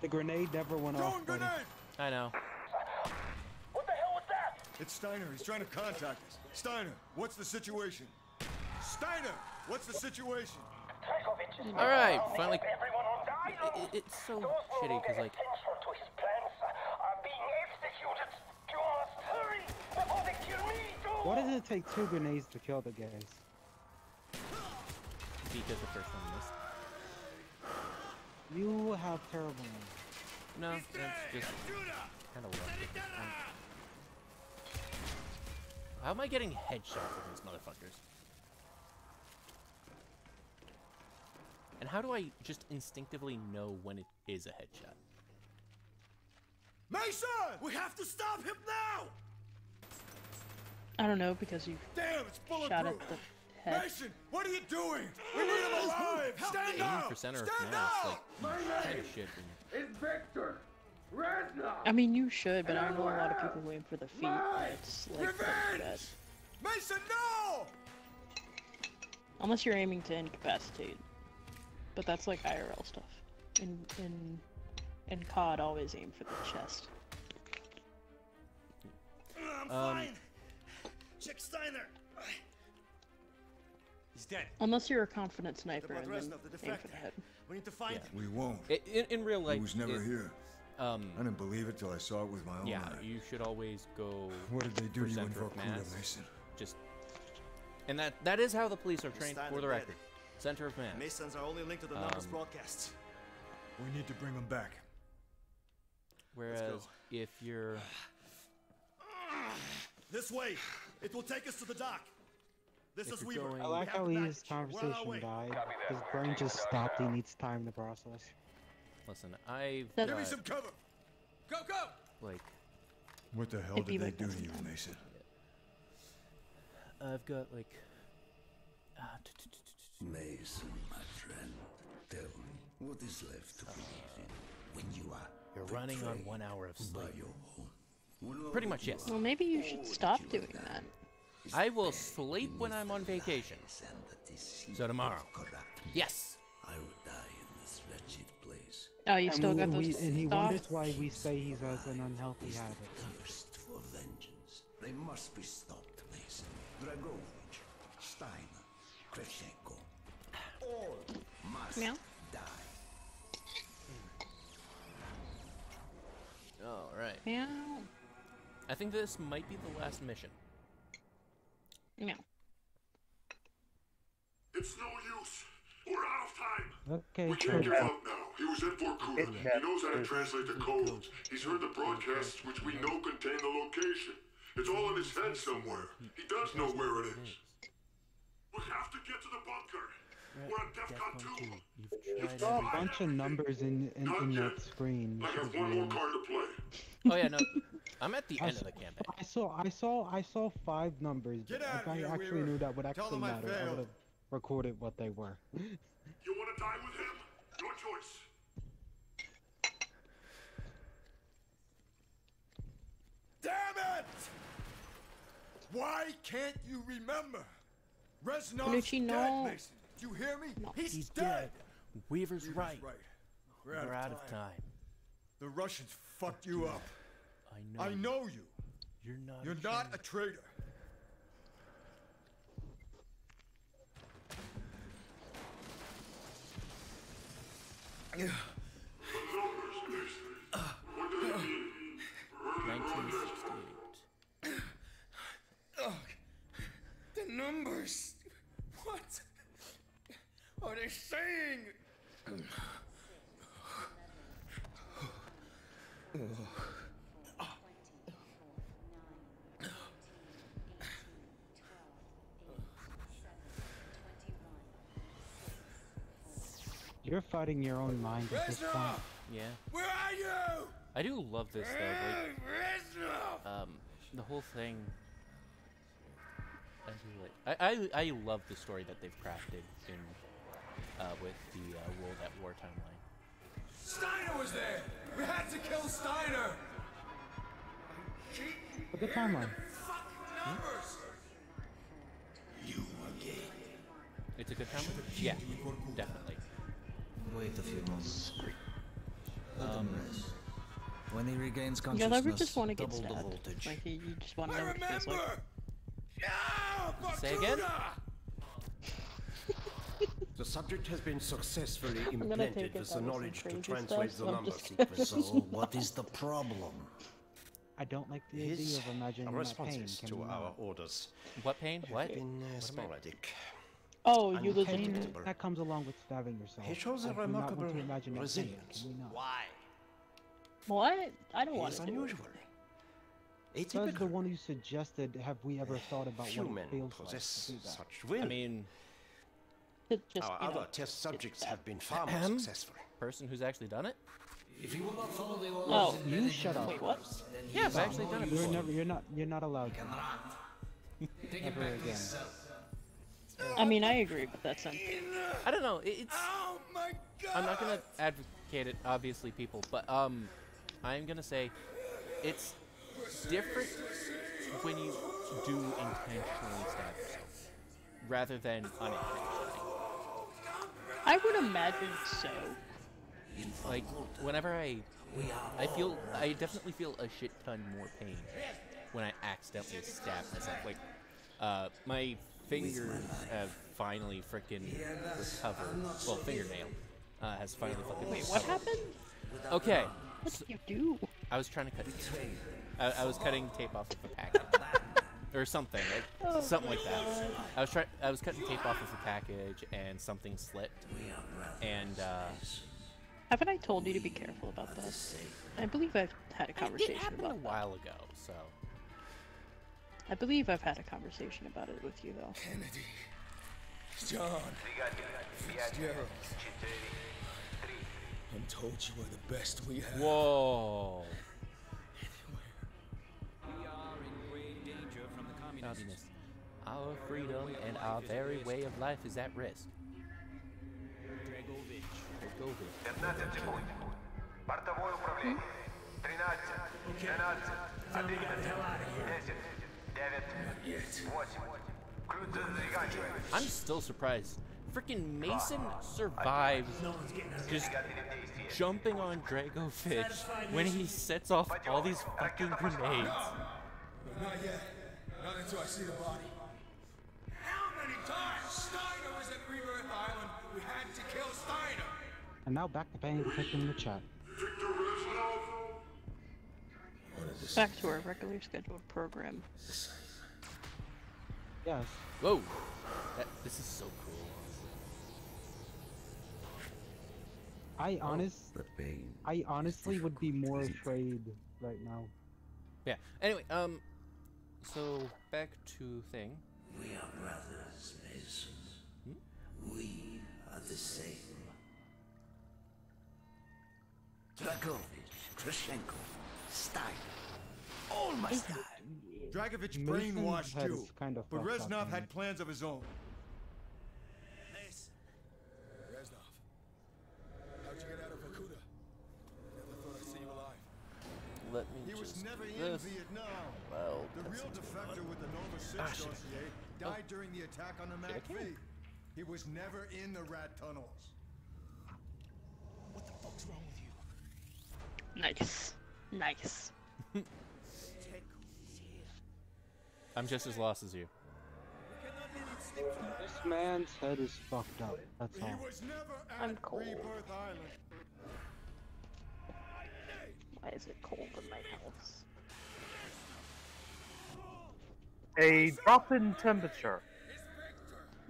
The grenade never went off. Grenade! I know. What the hell was that? It's Steiner. He's trying to contact us. Steiner, what's the situation? Steiner, what's the situation? All right, finally. It's so shitty because like. Why does it take 2 grenades to kill the guys? Because the first one missed. You have terrible. No, that's just kind of rough. How am I getting headshots with these motherfuckers? And how do I just instinctively know when it is a headshot? Mason! We have to stop him now! I don't know, because you shot at the head. Mason, what are you doing? We need him alive! Stand up! Stand up! My name is Victor Reznov. I mean, you should, but I don't know a lot of people waiting for the feet. It's like that. Mason, no! Unless you're aiming to incapacitate, but that's like IRL stuff. In COD, always aim for the chest. I'm fine. Check Steiner. He's dead. Unless you're a confident sniper and then aim for the head. We need to find him. We won't. In real life, he was never here. I didn't believe it till I saw it with my own eyes. Yeah, you should always go. What did they do to you in Vorkuta, Mason? Just, and that is how the police are trained, for the record. Center of man. Mason's our only link to the numbers broadcasts. We need to bring him back. Whereas, if you're this way, it will take us to the dock. This is Weaver. I like how his conversation died. His brain just stopped. He needs time to process. Listen, give me some cover. Go, go. Like, what the hell did they do to you, Mason? I've got like. Mason, my friend, tell me what is left to be when you are. You're running on 1 hour of sleep. Pretty much, yes. Well, maybe you should stop doing that. I will sleep when I'm on vacation. So tomorrow. Yes. I will die in this wretched place. Oh, you still got those thoughts? And he wonders why we say he has an unhealthy habit. Thirst for vengeance. They must be stopped, Mason. Dragovich, Steiner, Kravchenko. All must die. All right. Meow. I think this might be the last mission. No. It's no use. We're out of time. Okay. We can't get out now. He was in Vorkuta. He knows how to translate the codes. He's heard the broadcasts, which we know contain the location. It's all in his head somewhere. He does know where it is. We have to get to the bunker. We're on DEFCON 2. You've got a bunch of numbers in that screen. I have one more card to play. Oh yeah, no. I'm at the end of the campaign. I saw 5 numbers. If I actually knew that would actually matter, I would have recorded what they were. You want to die with him? Your choice. Damn it! Why can't you remember? Reznov's dead, Mason. Do you hear me? No. He's dead. Weaver's right. We're out of time. The Russians fucked you up. I know you. You're not a traitor. Yeah. 1968. The numbers. What are they saying? You're fighting your own mind at this point. Yeah. Where are you? I do love this though. Like, the whole thing. I love the story that they've crafted in with the World at War timeline. Steiner was there. We had to kill Steiner. Look at the timeline. You again. It's a good timeline. Yeah, definitely. Wait a few months. When he regains consciousness, yeah, just want to get stabbed. The voltage. Like you just want to know what it feels like. Say again? The subject has been successfully implanted with the knowledge to translate the number sequence. So what is the problem? I don't like the idea of imagining my pain to our orders. What pain? What? Sporadic. Oh, you lose pain that comes along with stabbing yourself. He shows a remarkable resilience. Why? What? I don't want to do it. It's the one who suggested, have we ever thought about what it feels like to do that? Such will. I mean, our other test subjects have been far more successful. Person who's actually done it? If you will not follow the orders, you shut up. Wait, what? Yeah, I've actually done it before. You're not allowed to. Ever again. I mean, I agree with that sentence. I don't know, it's... Oh my God. I'm not going to advocate it, obviously, people, but I'm going to say it's... different when you do intentionally stab yourself rather than unintentionally. I would imagine so. Like whenever I feel, I definitely feel a shit ton more pain when I accidentally stab myself. Like my fingers have finally freaking recovered. Well, fingernail has finally fucking recovered. Wait, what happened? Okay. What did you do? I was trying to cut tape. I was cutting tape off of a packet, or something, something like that. I was cutting tape off of a package, and something slipped. And haven't I told you to be careful about that? I believe I've had a conversation about that. It happened a while ago, so. I believe I've had a conversation about it with you, though. Kennedy, John, Fitzgerald. I'm told you are the best we have. Whoa. We are in grave danger from the communists. Our freedom and our very way of life is at risk. Dragovich. I'm still surprised. Freaking Mason survives just jumping on Dragovich when he sets off all these fucking grenades. Not yet. Not until I see the body. How many times Steiner was at Rebirth Island? We had to kill Steiner. And now back to paying attention in the chat. Back to our regularly scheduled program. Yes. Whoa. This is so cool. I honestly would be more afraid right now. Yeah. Anyway, so back to thing. We are brothers, Mason. We are the same. Dragovich, Kravchenko, Stein, all my stuff. Dragovich brainwashed you, but Reznov had plans of his own. Reznov. let me he just was never do this. In Vietnam. Well, the real defector with the Nova 6 dossier died during the attack on the McVie. He was never in the rat tunnels. What the fuck's wrong with you? Nice. Nice. I'm just as lost as you. This man's head is fucked up. That's all. He was never at I'm cold. Rebirth Island. Why is it cold in my house? A drop in temperature.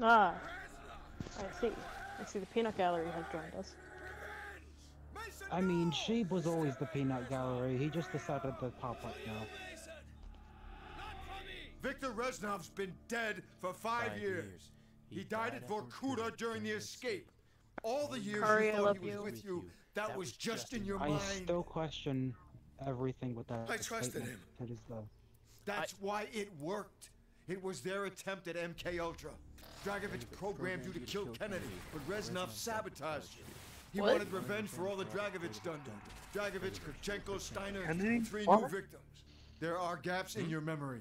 Ah, I see. I see the peanut gallery has joined us. I mean, Sheep was always the peanut gallery. He just decided to pop up now. Victor Reznov's been dead for five years. He died at Vorkuta during the escape. All the years you thought he was with you, that was just in your mind. I still question everything with that. I trusted him. That's why it worked. It was their attempt at MK Ultra. Dragovich programmed you to kill Kennedy, but Reznov sabotaged you. He wanted revenge for all the Dragovich done. Dragovich, Kravchenko, Steiner, and 3 new victims. There are gaps in your memory.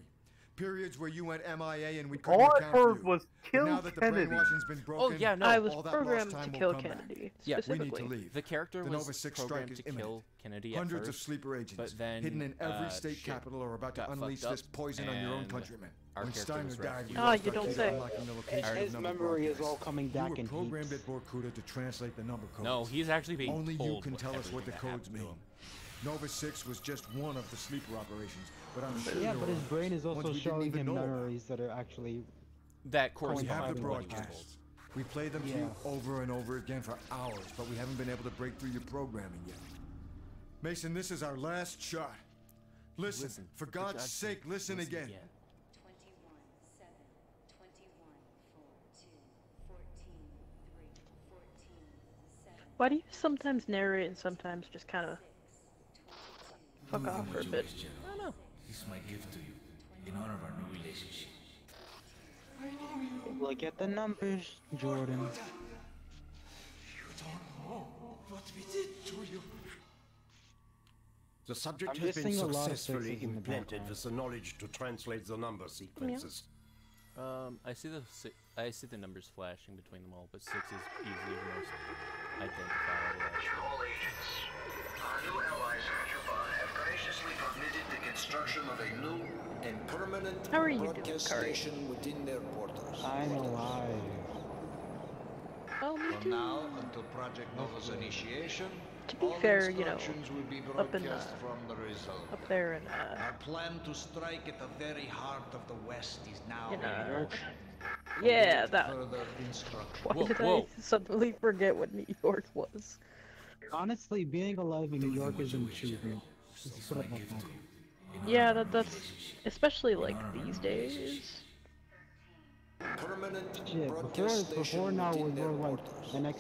Periods where you went MIA and we couldn't count you. All I heard was kill Kennedy. Now that the brainwashing's been broken, I was programmed to kill Kennedy. Yeah, we need to leave. The character was programmed to kill Kennedy. Hundreds of sleeper agents hidden in every state capital are about to unleash this poison on your own countrymen. When Steiner died, you don't say. His memory is all coming back in heaps. You were programmed at Vorkuta to translate the number codes. No, he's actually being told. Only you can tell us what the codes mean. Nova 6 was just one of the sleeper operations, but I'm sure. Yeah, but his brain is also showing him memories that are actually that correspond. We have the broadcasts. We play them to you over and over again for hours, but we haven't been able to break through your programming yet. Mason, this is our last shot. Listen for God's sake, listen again. 21, 7, 21, 4, 2, 14, 3, 14, 7. Why do you sometimes narrate and sometimes just kind of fuck off for a bit. I don't know. This is my gift to you, in honor of our new relationship. Look at the numbers, Jordan. You don't know what we did to you. The subject has been successfully implanted with the knowledge to translate the number sequences. Yeah. I see the numbers flashing between them all, but 6 is easily the most identifiable. To all agents, our new allies graciously permitted the construction of a new and permanent broadcast station within their borders. I'm alive. Well, from now until Project Nova's initiation, to be fair, you know, will be up in up there in our plan to strike at the very heart of the West is now yeah, that. Why did I suddenly forget what New York was? Honestly, being alive in New York is an achievement. Yeah, that's especially like these days. Yeah, before now we were like an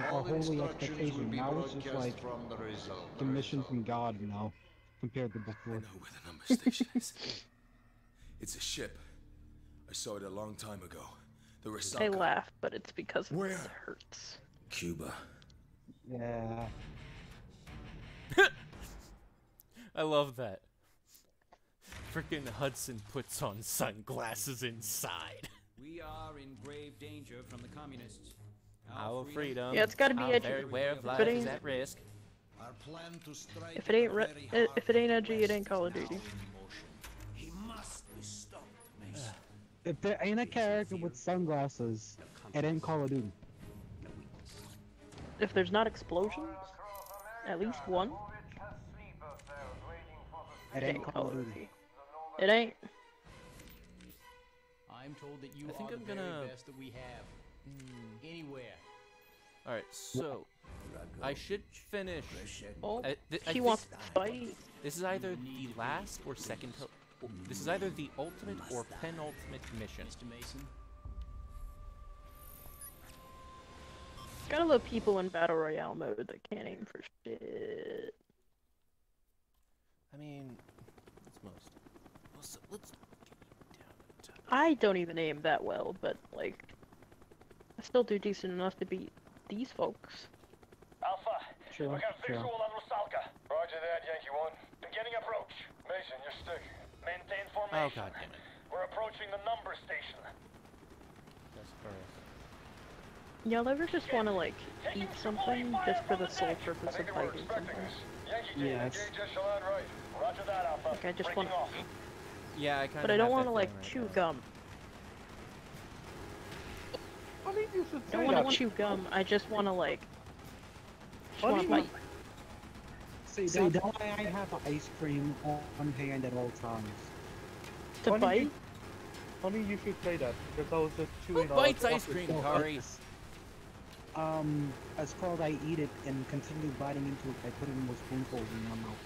holy expectation. Now it's just like the mission from God now, compared to before. I know where the number station is. It's a ship. I saw it a long time ago. They laugh, but it's because it hurts. Cuba. Yeah. I love that. Freaking Hudson puts on sunglasses inside. We are in grave danger from the communists. Our freedom. Yeah, it's got to be edgy. Life is at risk. Our plan to strike if it ain't edgy, it ain't Call of Duty. He must be stopped, Mason. If there ain't a character with sunglasses, it ain't Call of Duty. If there's not explosions, at least one. It ain't Call of Duty. It ain't. I'm told that you are the very best that we have anywhere. All right, so I should finish. Oh, he wants to fight. This is either the last or second. This is either the ultimate or penultimate mission. Mr. Mason. Gotta love people in battle royale mode that can't aim for shit. I mean, it's most. Let's get down to the top. I don't even aim that well, but like, I still do decent enough to beat these folks. Alpha, we got visual on Rusalka. Roger that, Yankee 1. Begin Mason, you're stuck. Maintain formation. Oh, God damn it. We're approaching the number station. That's perfect. Y'all ever just want to, like, eat something just for the sole purpose of fighting something? Yes. Like, I just want to... Yeah, I kind of. But I don't want to, like, chew gum. I don't want to chew gum, I just want to, like... Just want to bite. See, that's why I have ice cream on hand at all times. To bite? Funny you should say that, because I was just chewing on bites ice cream, Kari? As called I eat it and continue biting into it by putting more spoonfuls in my mouth.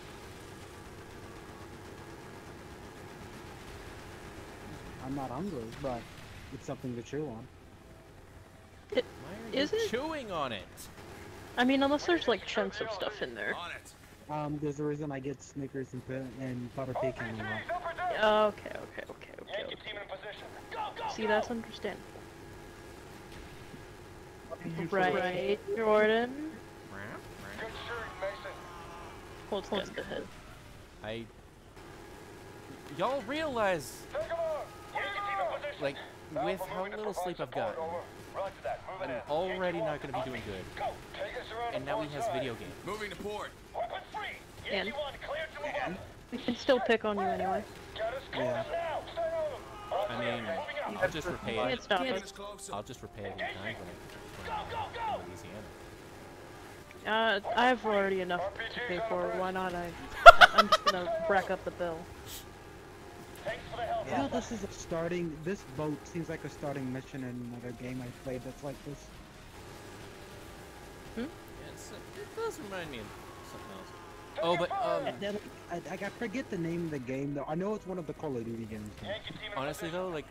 I'm not hungry, but it's something to chew on. It, is it? Chewing on it! I mean, unless there's like chunks of stuff in there. There's a reason I get Snickers and butter cake in my mouth. Okay. See, that's understandable. Right, Jordan? Good shooting, Mason. Hold on to the head. Y'all realize... Like, with how little sleep I've gotten, I'm already not going to be doing good. And now he has video games. Moving to port. And we can still pick on you anyway. Yeah. I mean, I'll just repay it. I'll just repay it in kind when Louisiana. I have already enough to pay for. Why not? I'm just gonna rack up the bill. Yeah. You know, this is a starting. This boat seems like a starting mission in another game I played that's like this. Hmm? Yeah, it does remind me of something else. Oh, but I forget the name of the game though. I know it's one of the Call of Duty games. Honestly though, like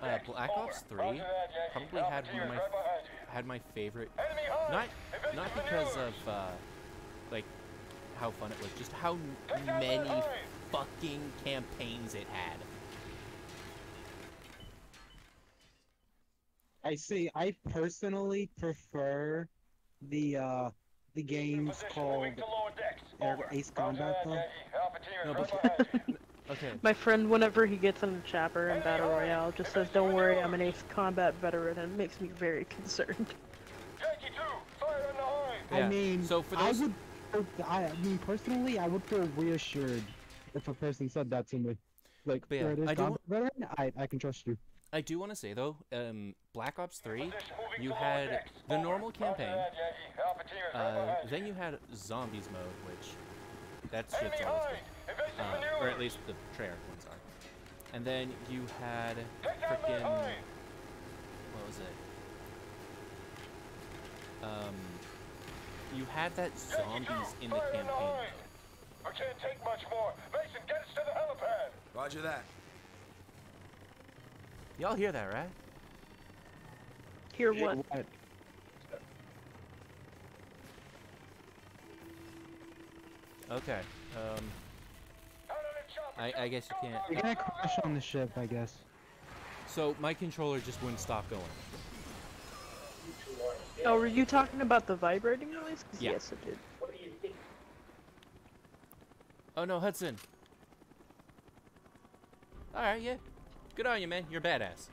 Black Ops 3 probably had one of my favorite. Not because of like how fun it was, just how many fucking campaigns it had. I see. I personally prefer the games called Ace Combat though. No, but okay. My friend, whenever he gets in the chopper in Battle Royale, just says, "Don't worry, I'm an Ace Combat veteran," and it makes me very concerned. Yeah. I mean, so for those... I mean, personally, I would feel reassured if a person said that to me. Like, yeah, I can trust you. I do want to say though, Black Ops 3, you had the normal campaign, then you had Zombies mode, which that shit's always been, or at least the Treyarch ones are. And then you had frickin', what was it? You had that Zombies in the campaign mode. We can't take much more. Mason, get us to the helipad. Roger that. Y'all hear that, right? Hear what? Okay. I guess you can't. You're gonna crash on the ship, I guess. So my controller just wouldn't stop going. Oh, were you talking about the vibrating noise? Yeah. Yes, it did. What do you think? Oh no, Hudson. All right, yeah. Good on you, man. You're a badass.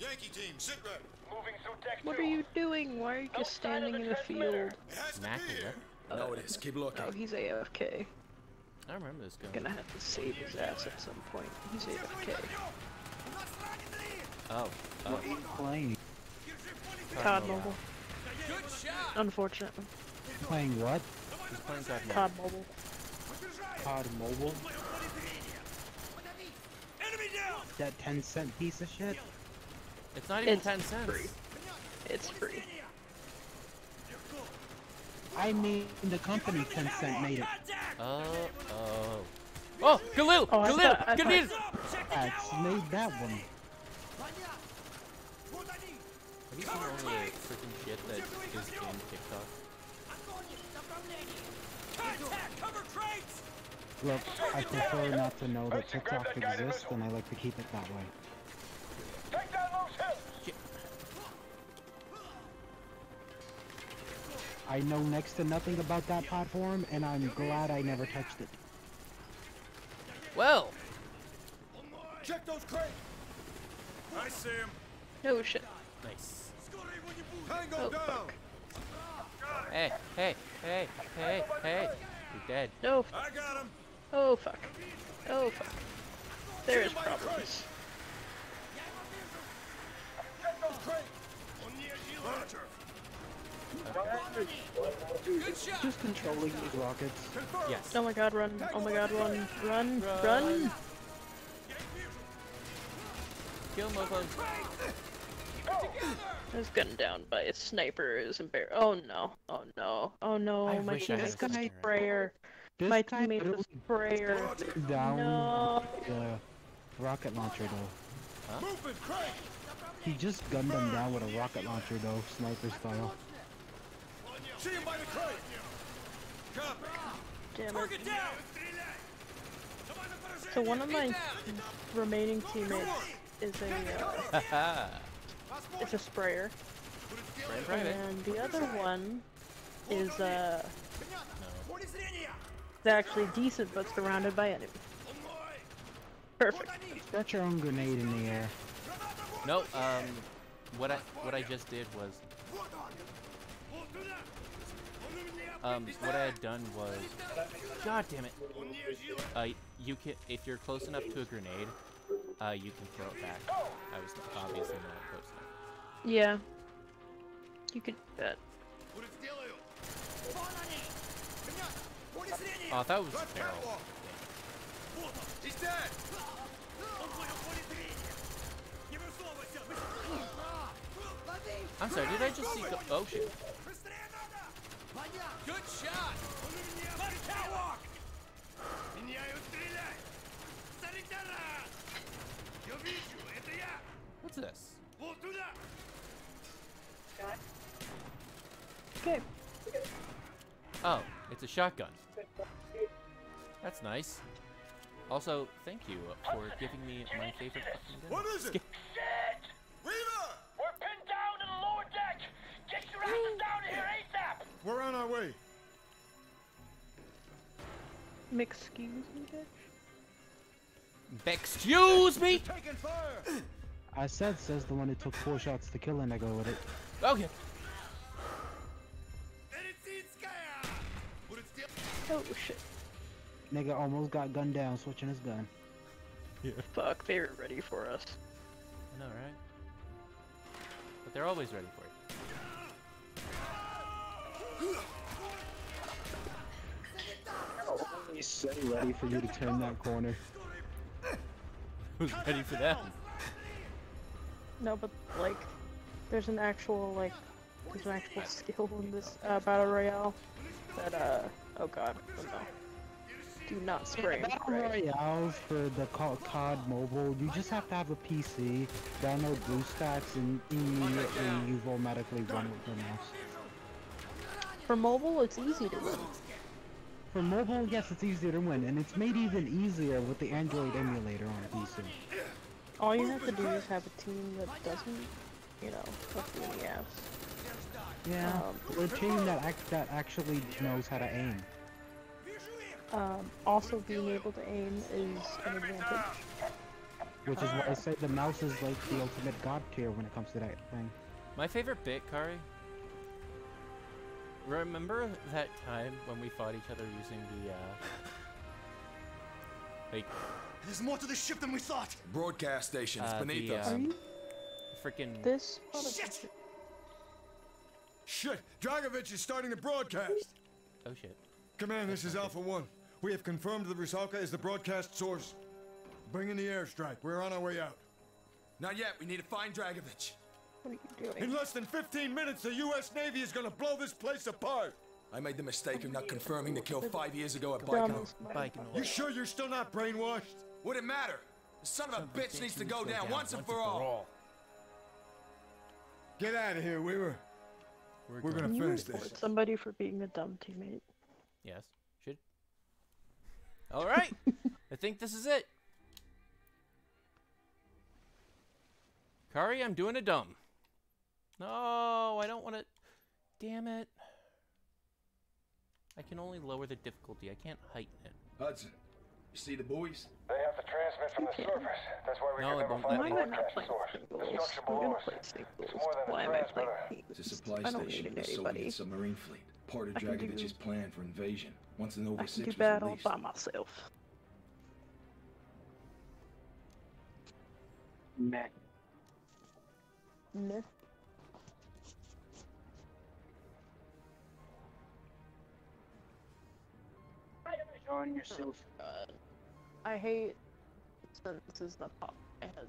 Yankee team, sit right. Moving through deck. What are you doing? Why are you just standing in the field? No, it is. Keep looking. Oh, he's AFK. I remember this guy. Gonna have to save his ass at some point. He's AFK. Oh. What are you playing? COD Mobile. Good shot. Unfortunately. Playing what? He's playing COD Mobile. COD Mobile? That 10-cent piece of shit? It's not even 10 cents. Free. It's free. I mean, the company 10 cent made it. Oh, Galil! Oh, Galil! I made that one. Have you seen all the freaking shit that is in TikTok? Look, I prefer not to know that TikTok exists, and I like to keep it that way. Take down those hips. I know next to nothing about that platform, and I'm glad I never touched it. Well. Check those crates. I see him. No shit. Nice. Oh, fuck. Hey, hey, hey, hey, hey. You're dead. No. I got him. Oh, fuck. Oh, fuck. There is problems. Check those crates. Roger. Just controlling these rockets. Yes. Oh my god, run. Oh my god, run. Run. Run. Kill mofos. I was gunned down by a sniper. It was embarrassing. Oh no. Oh no. Oh no. My teammate's got a sprayer. My teammate was a sprayer. Down the rocket launcher though. Huh? He just gunned them down with a rocket launcher though, sniper style. See him by the crate. Copy. Damn it. So one of my remaining teammates is a sprayer, and the other one is it's actually decent but surrounded by enemies. Perfect. Got your own grenade in the air. No, what I just did was. What I had done was, god damn it, if you're close enough to a grenade, you can throw it back. I was obviously not close enough. Yeah. You could do that. Oh, that was terrible. He's dead! I'm sorry, did I just see the ocean? Good shot! What's this? Okay. Oh, it's a shotgun. That's nice. Also, thank you for giving me my favorite fucking gun. What is it? Shit! Weaver! We're pinned down in the lower deck! Get your asses down here ASAP! We're on our way. Excuse me, bitch? Excuse me? Taking fire. I said, says the one who took 4 shots to kill and I go with it. Okay. Oh shit. Nigga almost got gunned down, switching his gun. Yeah. Fuck, they were ready for us. I know, right? But they're always ready for you. He's so ready for you to turn that corner. Who's ready for that? No, but like, there's an actual skill in this battle royale that oh god, I don't know. Do not spray. Yeah, battle royales for the COD mobile, you just have to have a PC, download BlueStacks, and immediately you've automatically run with your mouse. For mobile, it's easy to win. For mobile, yes, it's easier to win, and it's made even easier with the Android emulator on PC. All you have to do is have a team that doesn't, you know, hook you in the ass. Yeah, or a team that actually knows how to aim. Also being able to aim is an advantage. Which is why I say the mouse is like the ultimate god tier when it comes to that thing. My favorite bit, Kari, remember that time when we fought each other using the, like... There's more to this ship than we thought! Broadcast stations beneath us. Freaking... This... Shit! Shit! Dragovich is starting to broadcast! Oh shit. Command, this is Alpha 1. We have confirmed the Rusalka is the broadcast source. Bring in the airstrike. We're on our way out. Not yet. We need to find Dragovich. What are you doing? In less than 15 minutes, the U.S. Navy is going to blow this place apart. I made the mistake of not confirming the kill 5 years ago at Baikonur. You sure you're still not brainwashed? Would it matter? The son of a bitch needs to go down once and for all. Get out of here, Weaver. We're going to finish this. Somebody for being a dumb teammate. Yes, should. All right, I think this is it. Kari, I'm doing a dumb. No, I don't want to. Damn it. I can only lower the difficulty. I can't heighten it. Hudson, You see the buoys? They have to transmit from the surface. That's why we can never find the broadcast source. It's a supply station for the Soviet submarine fleet. Part of Dragovich's plan for invasion. Once the Nova 6 was released. By myself. Meh. Meh. On yourself. I hate sentences that pop in my head.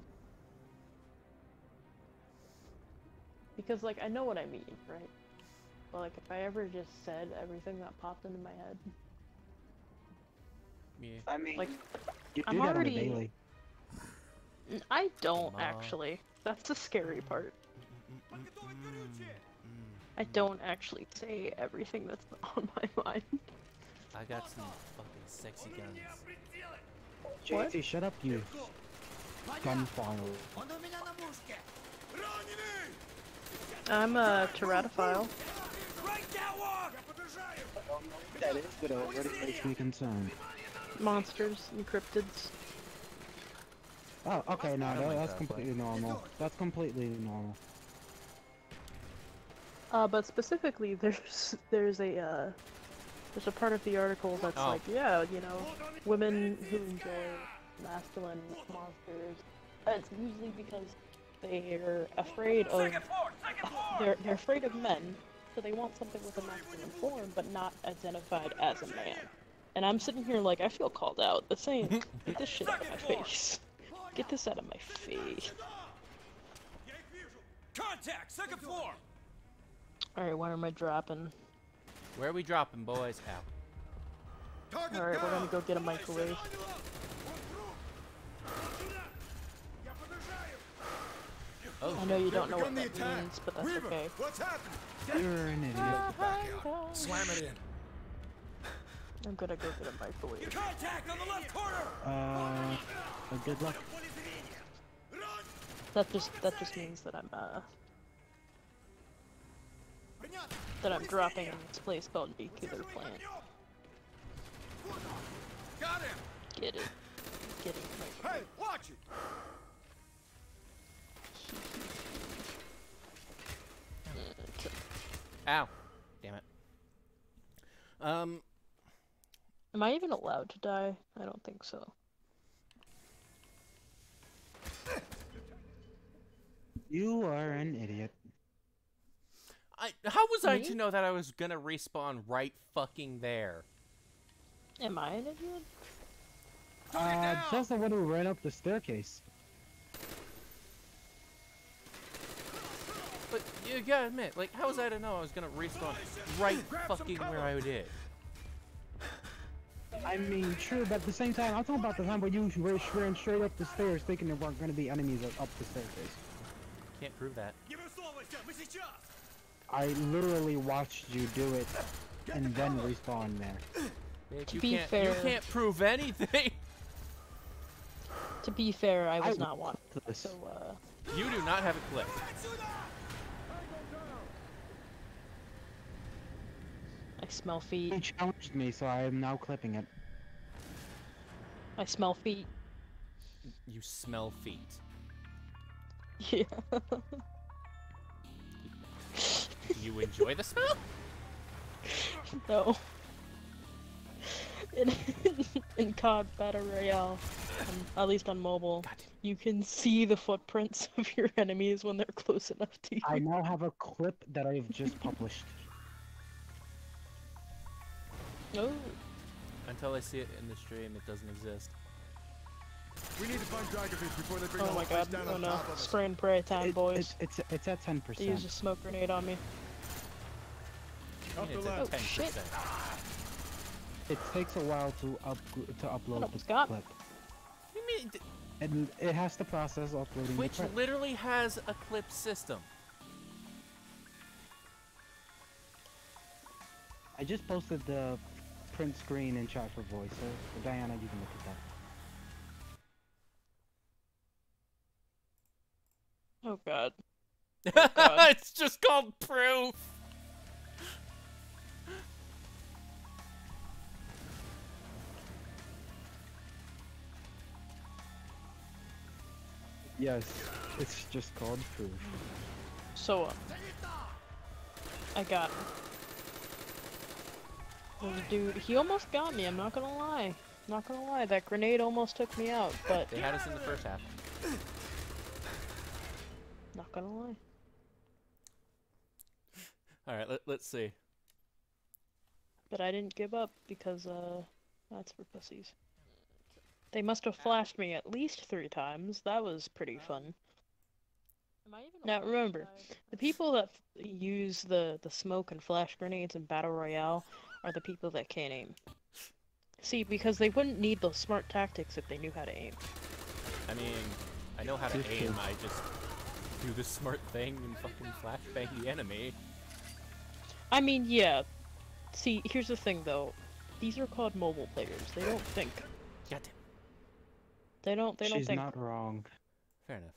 Because, like, I know what I mean, right? But, like, if I ever just said everything that popped into my head. Yeah. I mean, like, you do that already... daily. I don't, actually. That's the scary part. I don't actually say everything that's on my mind. I got some fucking sexy guns. What? JT, shut up, you gunfollower. I'm a teratophile. That is, but what makes me concerned? Monsters and cryptids. Oh, okay, no, that's completely normal. That's completely normal. But specifically, there's a part of the article that's like, yeah, you know, women who enjoy masculine monsters. It's usually because they're afraid of they're afraid of men, so they want something with a masculine form, but not identified as a man. And I'm sitting here like, I feel called out. The same. Get this shit out of my face. Get this out of my face. Contact second floor. All right, what am I dropping? Where are we dropping, boys? Ow. Alright, we're gonna go get a microwave. Oh, I know you don't know what that means, but that's okay. You're an idiot. Slam it in. I'm gonna go get a microwave. Good luck. That just means that I'm dropping in this place called Nuclear Plant. Got him. Get it. Get it. Hey, watch it. Okay. Ow. Damn it. Am I even allowed to die? I don't think so. You are an idiot. How was I to know that I was gonna respawn right fucking there? Am I an idiot? Just the one who ran up the staircase. But you gotta admit, like, how was I to know I was gonna respawn right fucking where I did? I mean, true, but at the same time, I'm talking about the time when you ran straight up the stairs thinking there weren't gonna be enemies up the staircase. Can't prove that. I literally watched you do it, and then respawn there. To be fair, you can't prove anything. To be fair, I was not one. So, you do not have it clicked. I smell feet. You challenged me, so I am now clipping it. I smell feet. You smell feet. Yeah. You enjoy the smell? No. In COD Battle Royale, at least on mobile, you can see the footprints of your enemies when they're close enough to you. I now have a clip that I've just published. Oh. Until I see it in the stream, it doesn't exist. We need to find Dragovich before they bring the whole place down on top of us. Spray and pray time, boys. It's at 10%. They used a smoke grenade on me. I mean, it's at 10%. It takes a while to upload this clip. What do you mean? And it has to process uploading the clip. Which literally has a clip system. I just posted the print screen in chat for voice, so Diana, you can look at that. Oh god. Oh god. It's just called proof! Yes, it's just called proof. So, I got him. Dude, he almost got me, I'm not gonna lie. That grenade almost took me out, but... They had us in the first half. Not gonna lie. Alright, let's see. But I didn't give up, because, that's for pussies. They must have flashed me at least 3 times, that was pretty fun. Now remember, the people that use the smoke and flash grenades in Battle Royale are the people that can't aim. See, because they wouldn't need those smart tactics if they knew how to aim. I mean, I know how to aim, I just do the smart thing and fucking flashbang the enemy. I mean, yeah. See, here's the thing though. These are called mobile players. They don't think. God damn. They don't think. She's not wrong. Fair enough.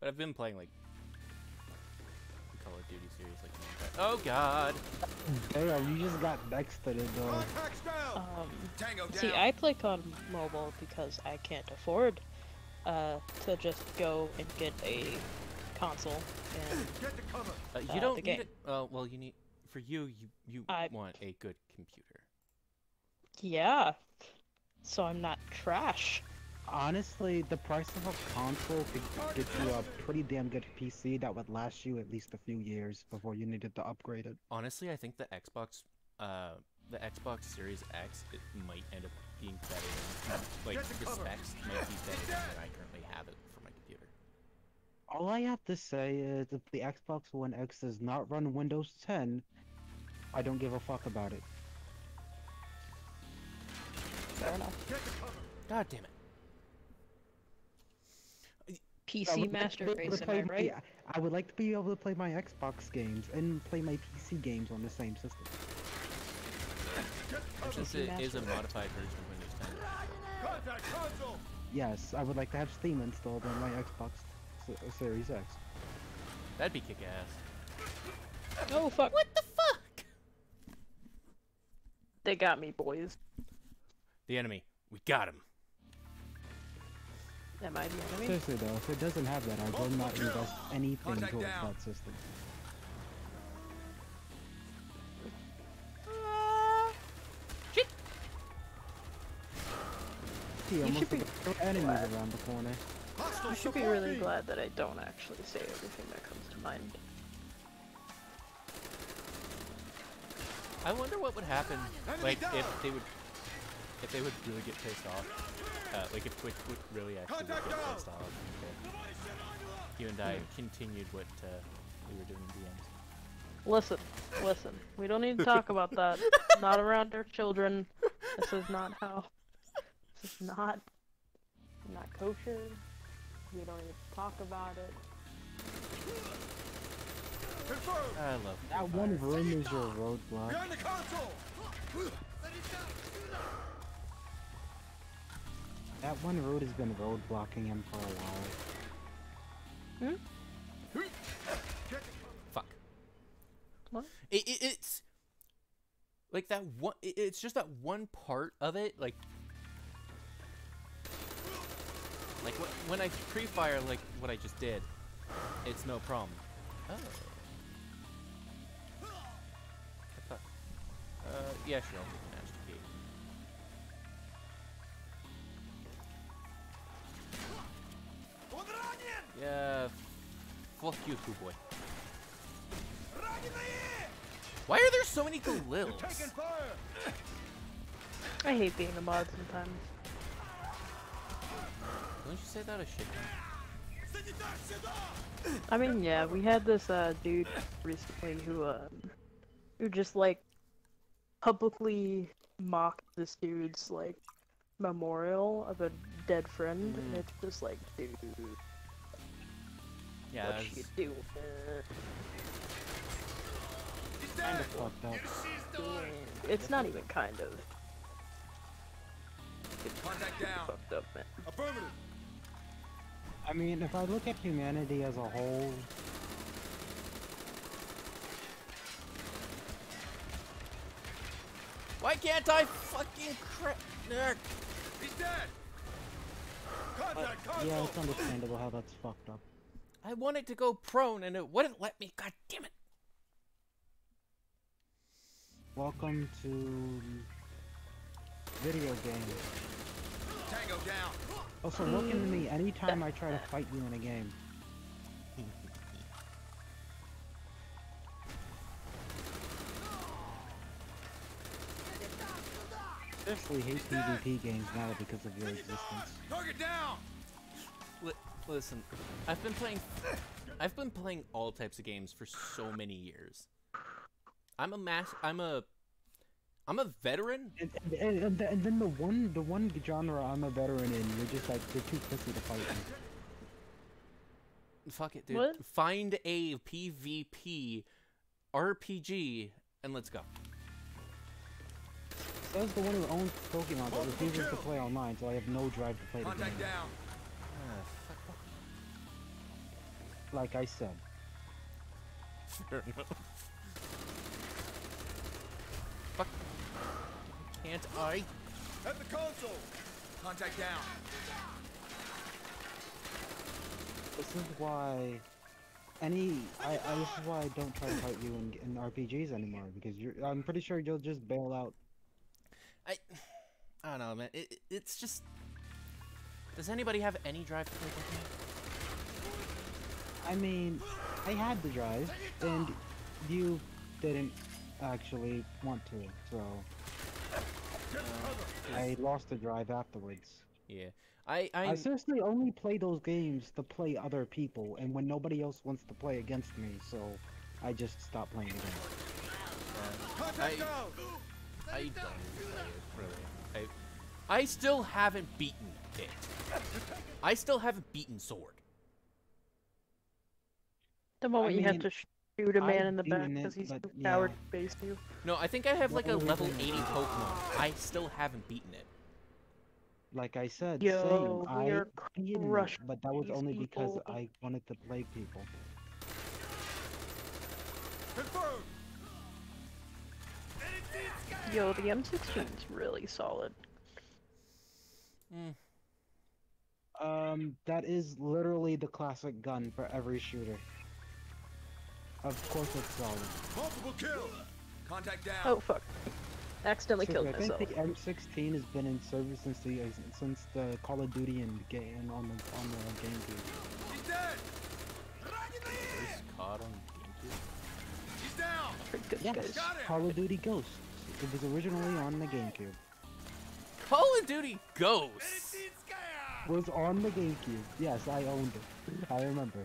But I've been playing like the Call of Duty series like that. Oh god! Damn, you just got backstabbed though. See, I play COD Mobile because I can't afford to just go and get a console and you don't the game. Need it. Well, you need for you want a good computer. Yeah, so I'm not trash. Honestly, the price of a console could get you a pretty damn good PC that would last you at least a few years before you needed to upgrade it. Honestly, I think the Xbox Series X, it might end up being better. Like, the specs might be better than I currently have it for my computer. All I have to say is if the Xbox One X does not run Windows 10, I don't give a fuck about it. Fair enough. God damn it. PC masterpiece, am I right? I would like to be able to play my Xbox games and play my PC games on the same system. Since it is a modified version of Windows 10. Yes, I would like to have Steam installed on my Xbox Series X. That'd be kick-ass. Oh fuck! What the fuck? They got me, boys. The enemy. We got him. That might be what I mean. Seriously though, if it doesn't have that, I will not invest anything towards that system. Shit! See, almost the enemies around the corner. I should be really glad that I don't actually say everything that comes to mind. I wonder what would happen, like, if they would really get pissed off. Like if Twitch would really actually get pissed off, you and I continued what we were doing in the end. Listen, we don't need to talk about that. Not around our children. This is not how. This is not kosher. We don't even talk about it. I love that one room is your roadblock. That one road has been road blocking him for a while. Hmm? Fuck. What? It's... Like that one... It's just that one part of it, like... Like, when I pre-fire, like, what I just did, it's no problem. Oh. I thought... yeah, sure. Yeah, fuck you, cool boy. Why are there so many Galils? I hate being a mod sometimes. Don't you say that a shit? I mean, yeah, we had this dude recently who just like publicly mocked this dude's like memorial of a dead friend, and it's just like, dude. Yeah, what you do? Kind of fucked up. It's not even kind of. It's fucked up, man. Affirmative. I mean, if I look at humanity as a whole, why can't I fucking crack? He's dead. But yeah, it's understandable how that's fucked up. I wanted to go prone and it wouldn't let me, god damn it. Welcome to video games. Tango down. Also, look into me anytime I try to fight you in a game. I actually hate PvP games now because of your existence. Target down. Listen, I've been playing all types of games for so many years. I'm a veteran. And then the one genre I'm a veteran in, you're just like you're too pissy to fight me. Fuck it, dude. What? Find a PvP RPG and let's go. That was the one who owns Pokemon that refuses to play online, so I have no drive to play the game. Down. Fuck. Like I said. Fair enough. Fuck. Can't I? At the console! Contact down. This is why... This is why I don't try to fight you in RPGs anymore, because you're, I'm pretty sure you'll just bail out. I don't know, man. It's just... Does anybody have any drive to play Pokemon? I mean, I had the drive, and you didn't actually want to, so... I lost the drive afterwards. Yeah. I seriously only play those games to play other people, and when nobody else wants to play against me, so... I just stopped playing the game. I don't play it, really. I still haven't beaten it. I still haven't beaten Sword. The moment you have to shoot a man in the back because he's too coward to face you. No, I think I have like a level 80 Pokemon. I still haven't beaten it. Like I said, yo, same. I crushed it, but that was only because I wanted to play people. Confirmed! Yo, the M16 is really solid. Mm. That is literally the classic gun for every shooter. Of course it's solid. Multiple kill. Contact down. Oh fuck! Accidentally killed myself. I think the M16 has been in service since the Call of Duty and on the GameCube. He's dead. Just caught on GameCube. Down. Yes, Call of Duty Ghosts. It was originally on the GameCube. Call of Duty Ghosts was on the GameCube. Yes, I owned it. I remember.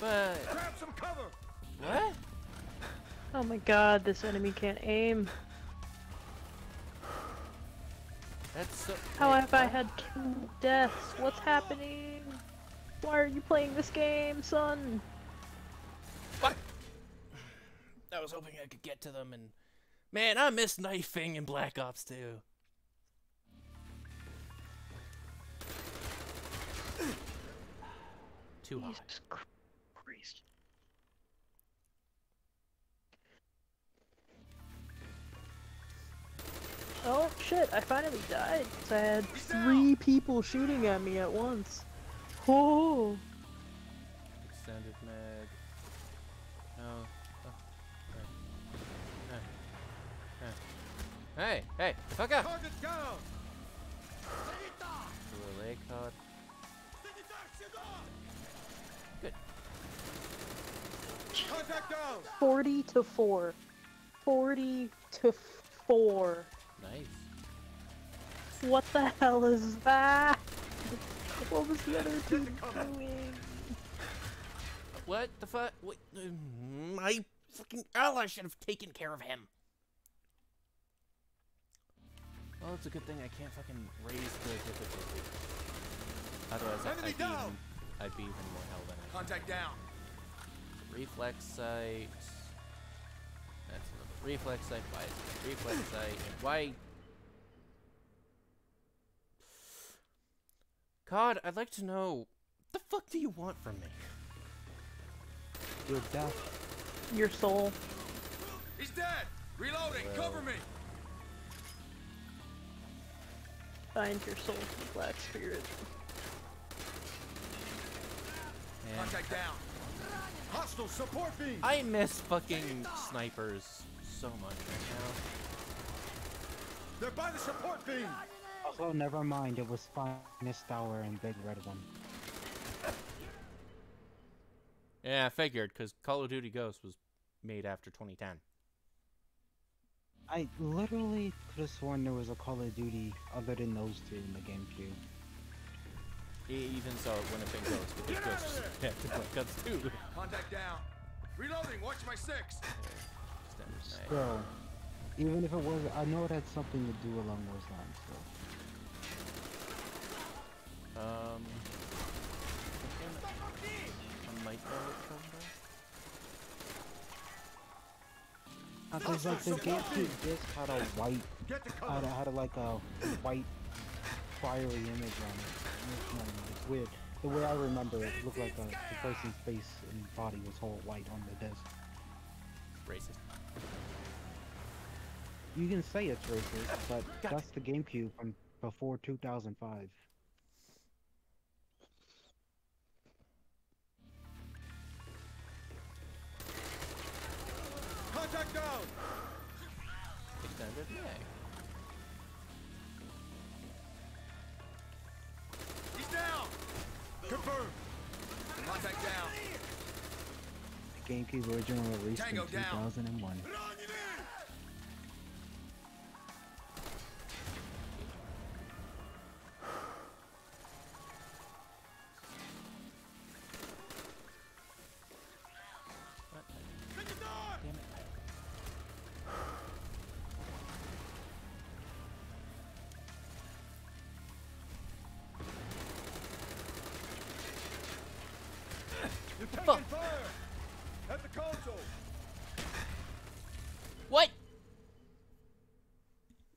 But grab some cover. What? Oh my god, this enemy can't aim. That's so... How have I had 2 deaths? What's happening? Why are you playing this game, son? What? I was hoping I could get to them, and man, I miss knifing in Black Ops 2. Too hot. Jesus Christ. Oh shit! I finally died because I had 3 people shooting at me at once. Oh. Extended mag. No. Hey, hey, fuck up! Target down! Relay card. Good. 40 to 4. 40 to 4. Nice. What the hell is that? What was the other dude doing? What the fuck? What? My fucking ally should have taken care of him. Well, it's a good thing I can't fucking raise the difficulty. Otherwise, I'd be even more hell than I am. Contact down. Reflex sight. That's a little reflex sight. Why is it reflex sight? Why? God, I'd like to know. What the fuck do you want from me? Your death. Your soul. He's dead. Reloading. Well. Cover me. Find your soul to the Black Spirit. Contact down. Hostile support beam. I miss fucking snipers so much right now. They're by the support beam. Oh, never mind. It was Finest Hour and Big Red One. Yeah, I figured, because Call of Duty Ghosts was made after 2010. I literally could have sworn there was a Call of Duty other than those two in the GameCube. Even so, it wouldn't have been Ghosts, but there's Ghosts. Yeah, there's Ghosts too. Contact down. Reloading, watch my six. Still, even if it was, I know it had something to do along those lines, though. I might know it from there. Because like the GameCube disc had a white, had like a white fiery image on it. It's weird. The way I remember it, it looked like the person's face and body was all white on the disc. Racist. You can say it's racist, but that's the GameCube from before 2005. Contact down! Extended? Yeah. He's down! Confirmed! Contact down! The GameCube original release in 2001. Down.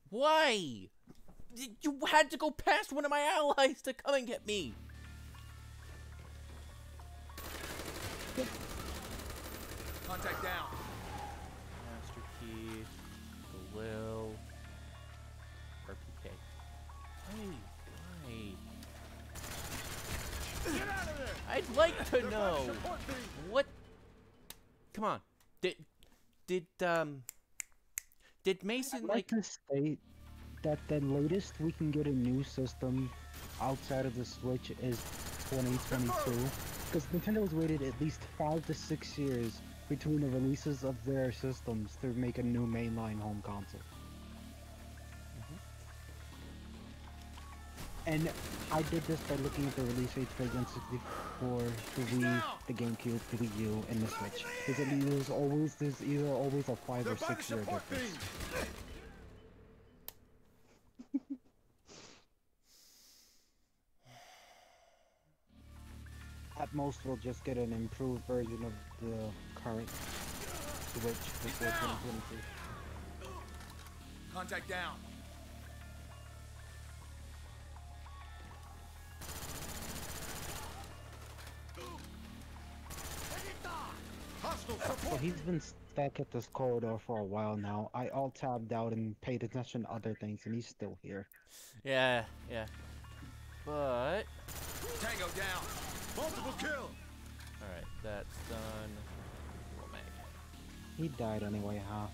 Why? You had to go past one of my allies to come and get me. Contact down. Master Key, Galil, RPK. Hey, why? Get out of there. I'd like to know what. Come on. Did Mason like to state that the latest we can get a new system outside of the Switch is 2022? Because Nintendo's waited at least 5 to 6 years between the releases of their systems to make a new mainline home console. And I did this by looking at the release dates for the N64, the Wii, the GameCube, the Wii U, and the Switch. There's either always a 5 or 6 year difference. At most, we'll just get an improved version of the current Switch before 2022. Contact down. So he's been stuck at this corridor for a while now. I all tabbed out and paid attention to other things, and he's still here. Yeah, yeah. But Tango down. Multiple kill. All right, that's done. We'll make it. He died anyway, huh?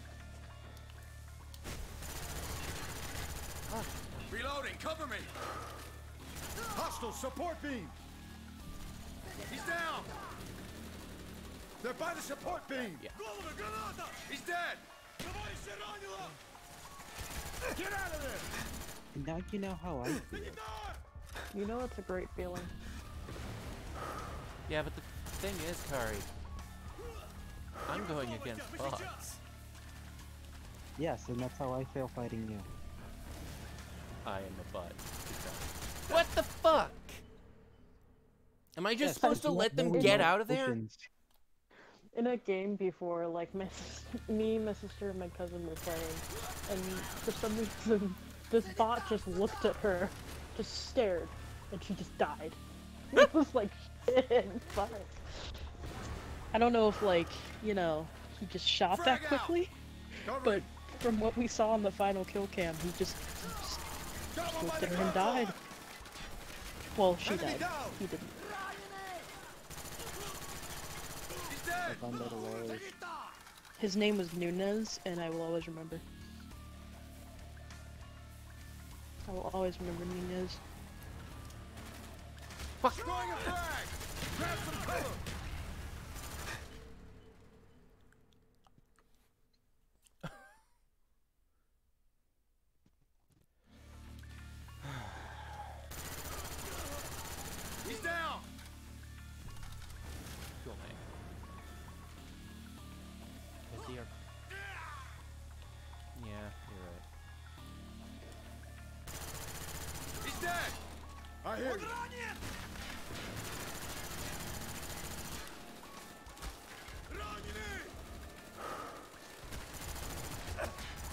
Reloading. Cover me. Hostile support beam. He's down. They're by the support beam! Yeah. He's dead! Get out of there! Now you know how I feel. You know it's a great feeling. Yeah, but the thing is, Kari, I'm going against bots. Yes, and that's how I feel fighting you. I am a bot. What the fuck? Am I just supposed to let them get out of there? In a game before, like, my sister, and my cousin were playing, and for some reason, this bot just looked at her, just stared, and she just died. It was like, shit, fuck. I don't know if, like, you know, he just shot that quickly, but from what we saw in the final kill cam, he just looked at her and died. Well, she died. He didn't. His name was Nunez, and I will always remember. I will always remember Nunez. Fuck! He's down. Cool, man. Yeah, you're right. He's dead. I hear you.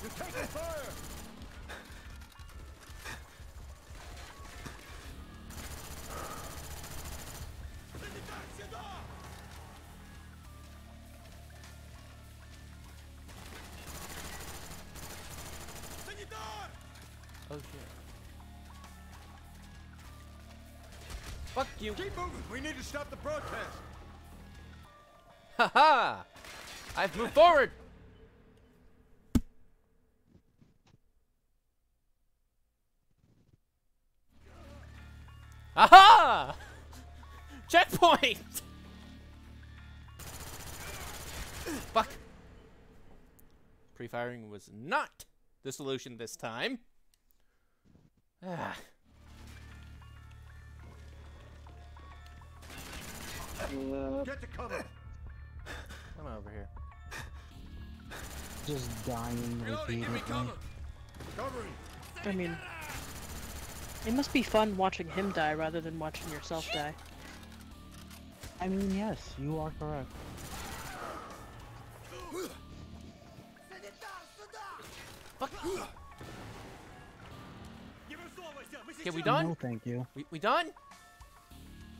You're taking fire. Oh shit. Fuck you. Keep moving. We need to stop the protest. Haha! I've moved forward. Aha! Checkpoint. Fuck. Pre-firing was not the solution this time. Ah. Get to cover. Come on over here. Just dying. Reloading, give me cover. Covering. I mean, it must be fun watching him die rather than watching yourself die. I mean, yes, you are correct. Fuck. Okay, we done? No, thank you. We done?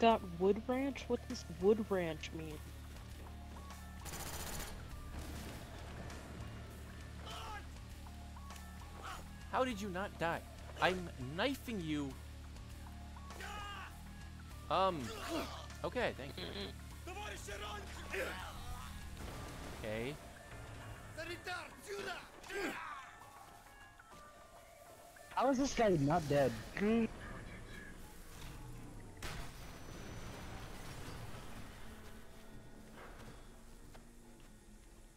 Got wood ranch? What does wood ranch mean? How did you not die? I'm knifing you. Okay, thank you. Okay. How is this guy not dead?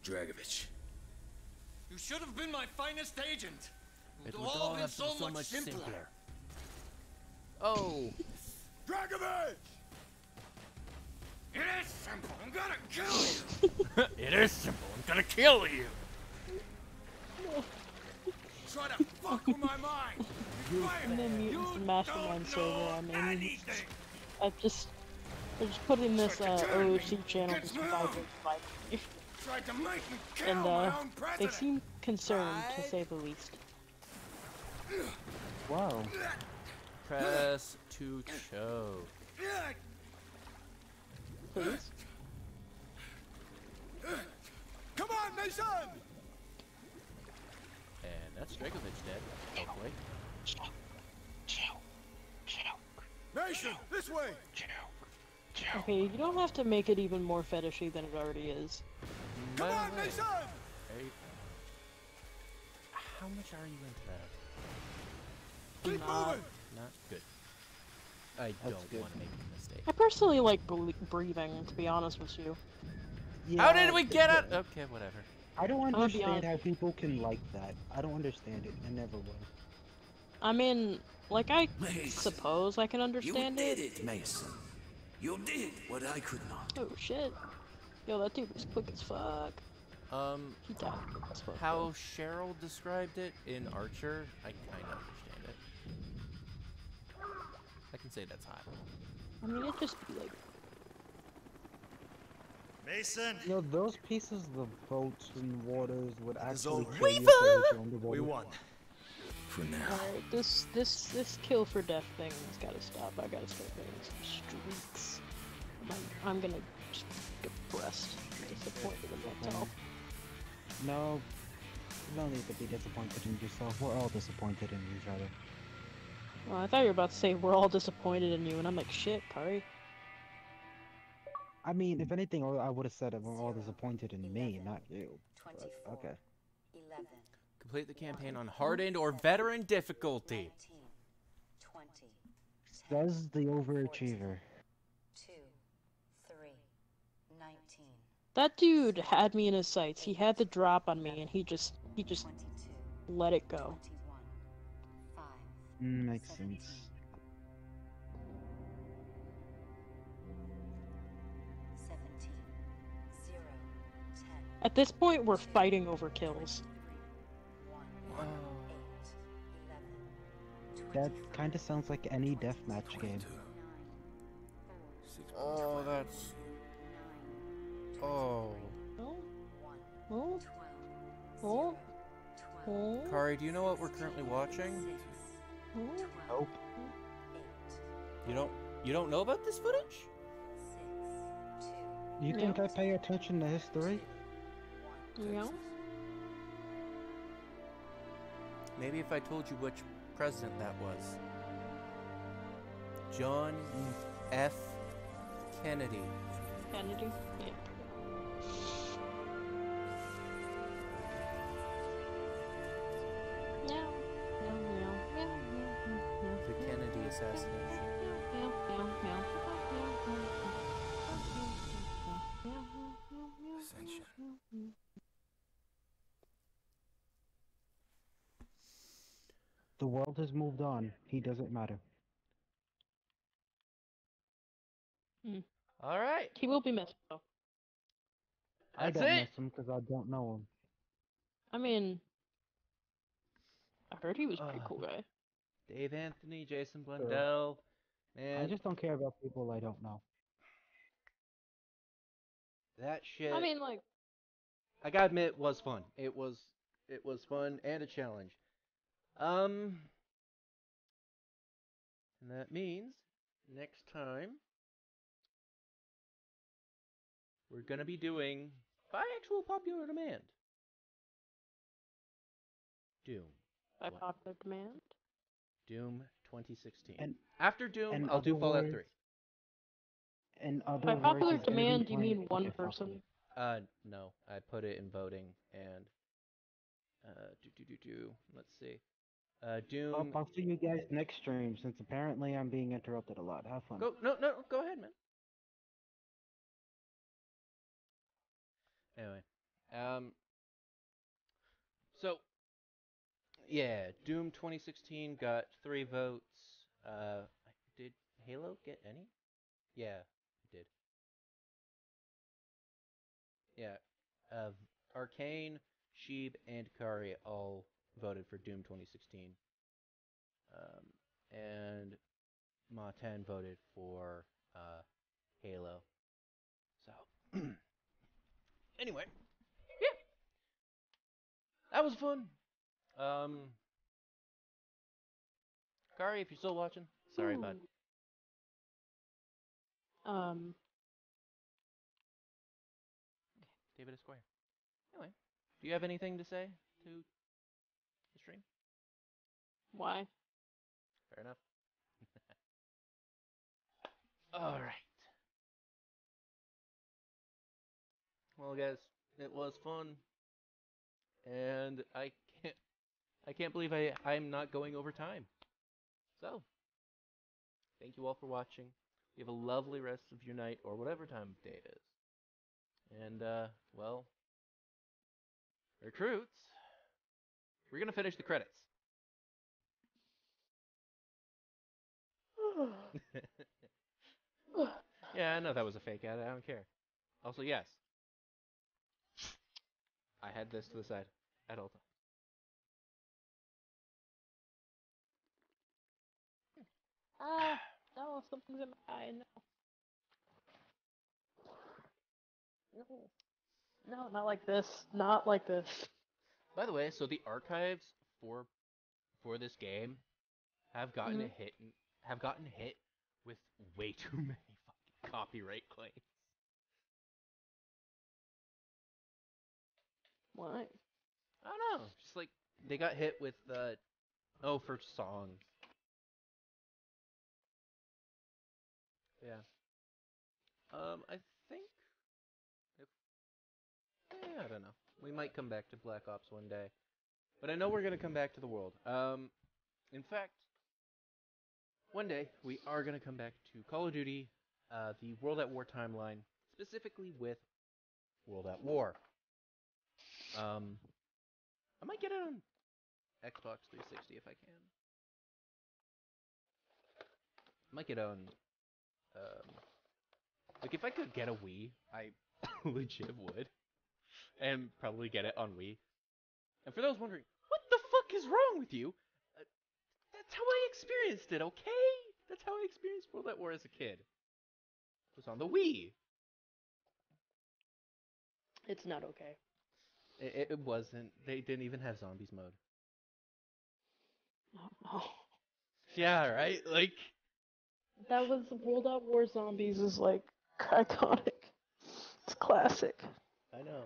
Dragovich. You should have been my finest agent. It would all have been so much simpler. Oh. Dragovich! It is simple. I'm gonna kill you. It is simple. I'm gonna kill you. No. Try to fuck with my mind. I'm gonna mute the mastermind server on anything. I just put in this OOC channel just because I didn't like it. And they seem concerned, to say the least. Wow. Press to choke. Please. Come on, Mason! And that's Dragovich dead, hopefully. Choke. Choke. Choke. Mason, this way! Choke. Choke. Okay, you don't have to make it even more fetishy than it already is. Come on, Mason! Hey. How much are you into that? Keep moving! Not good. I don't want to make a mistake. I personally like breathing, to be honest with you. Yeah, how did we get out? Okay, whatever. I don't understand how people can like that. I don't understand it. I never will. I mean, like, I Mason, suppose I can understand it. You did it, Mason. You did what I could not. Oh, shit. Yo, that dude was quick as fuck. He died quick as fuck. How Cheryl described it in Archer, I kind of understand it. I can say that's high. I mean, it'd just be like... Mason! You know, those pieces of boats and waters would actually... We won! For now. Alright, this kill for death thing has gotta stop. I gotta start getting some streaks. I'm gonna just depressed and disappointed in myself. No. No need to be disappointed in yourself. We're all disappointed in each other. Well, I thought you were about to say we're all disappointed in you, and I'm like, shit, Kari. I mean, if anything, I would have said that we're all disappointed in me, not you. But, okay. Complete the campaign on hardened or veteran difficulty. Says the overachiever. 2, 3, 19. That dude had me in his sights. He had the drop on me, and he just let it go. Makes sense. 17, 0, 10. At this point, we're fighting over kills. That kind of sounds like any deathmatch game. Oh, that's... Oh. Oh. Oh. Oh. Oh. Kari, do you know what we're currently watching? Oh. Nope. You don't know about this footage? You think I pay attention to history? No. Maybe if I told you which president that was. John F. Kennedy. Kennedy? Yeah. The Kennedy assassination. Ascension. The world has moved on. He doesn't matter. Mm. All right. He will be missed, though. That's it. I don't miss him because I don't know him. I mean, I heard he was a pretty cool guy. Dave Anthony, Jason Blundell. Sure. Man, I just don't care about people I don't know. That shit. I mean, like, I gotta admit, it was fun. It was fun and a challenge. And that means next time we're gonna be doing, by actual popular demand, Doom. By popular demand? Doom 2016. And after Doom, I'll do Fallout 3. And by popular demand, do you mean one person? No. I put it in voting and let's see. Doom. I'll see you guys next stream, since apparently I'm being interrupted a lot. Have fun. No, go ahead, man. Anyway, so yeah, Doom 2016 got 3 votes. Did Halo get any? Yeah, it did. Yeah, Arcane, Sheeb, and Kari all voted for Doom 2016, and Ma10 voted for Halo. So, anyway, yeah, that was fun. Kari, if you're still watching, sorry, bud. Okay, David Esquire. Anyway, do you have anything to say to the stream? Why? Fair enough. All right. Well, guys, it was fun, and I can't believe I'm not going over time. So, thank you all for watching. You have a lovely rest of your night or whatever time of day it is. And well, recruits, we're gonna finish the credits. Yeah, I know that was a fake ad. I don't care. Also, yes, I had this to the side at all times. No, something's in my eye. No. No, not like this. Not like this. By the way, so the archives for this game have gotten hit with way too many fucking copyright claims. What? I don't know. Just like they got hit with for songs. Yeah. I think? If, I don't know. We might come back to Black Ops one day. But I know we're going to come back to the world. In fact, one day we are going to come back to Call of Duty, the World at War timeline, specifically with World at War. I might get it on Xbox 360 if I can. I might get on... like, if I could get a Wii, I legit would. And probably get it on Wii. And for those wondering, what the fuck is wrong with you? That's how I experienced it, okay? That's how I experienced World at War as a kid. It was on the Wii. It's not okay. It wasn't. They didn't even have zombies mode. Oh. Yeah, right? Like... That was World at War Zombies is, like, iconic. It's classic. I know.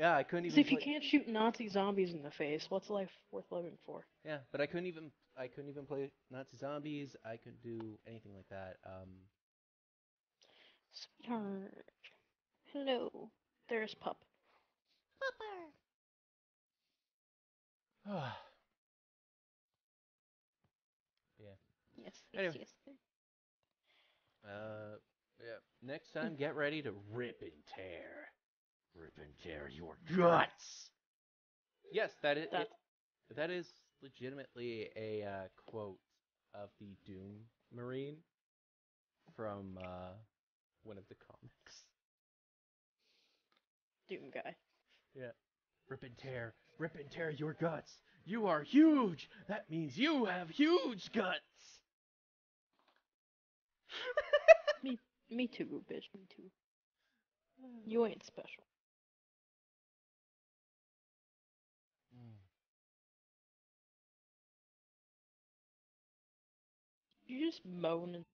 Yeah, I couldn't even... See, if you can't shoot Nazi zombies in the face, what's life worth living for? Yeah, but I couldn't even play Nazi zombies. I couldn't do anything like that. Sweetheart. Hello. There's Pup. Pupper! Yeah. Yes, anyway. Yes. Yeah. Next time, get ready to rip and tear. Rip and tear your guts! Yes, that is legitimately a quote of the Doom Marine from one of the comics. Doom guy. Yeah. Rip and tear your guts! You are huge! That means you have huge guts! Me too, bitch, me too. You ain't special. Mm. You just moan and...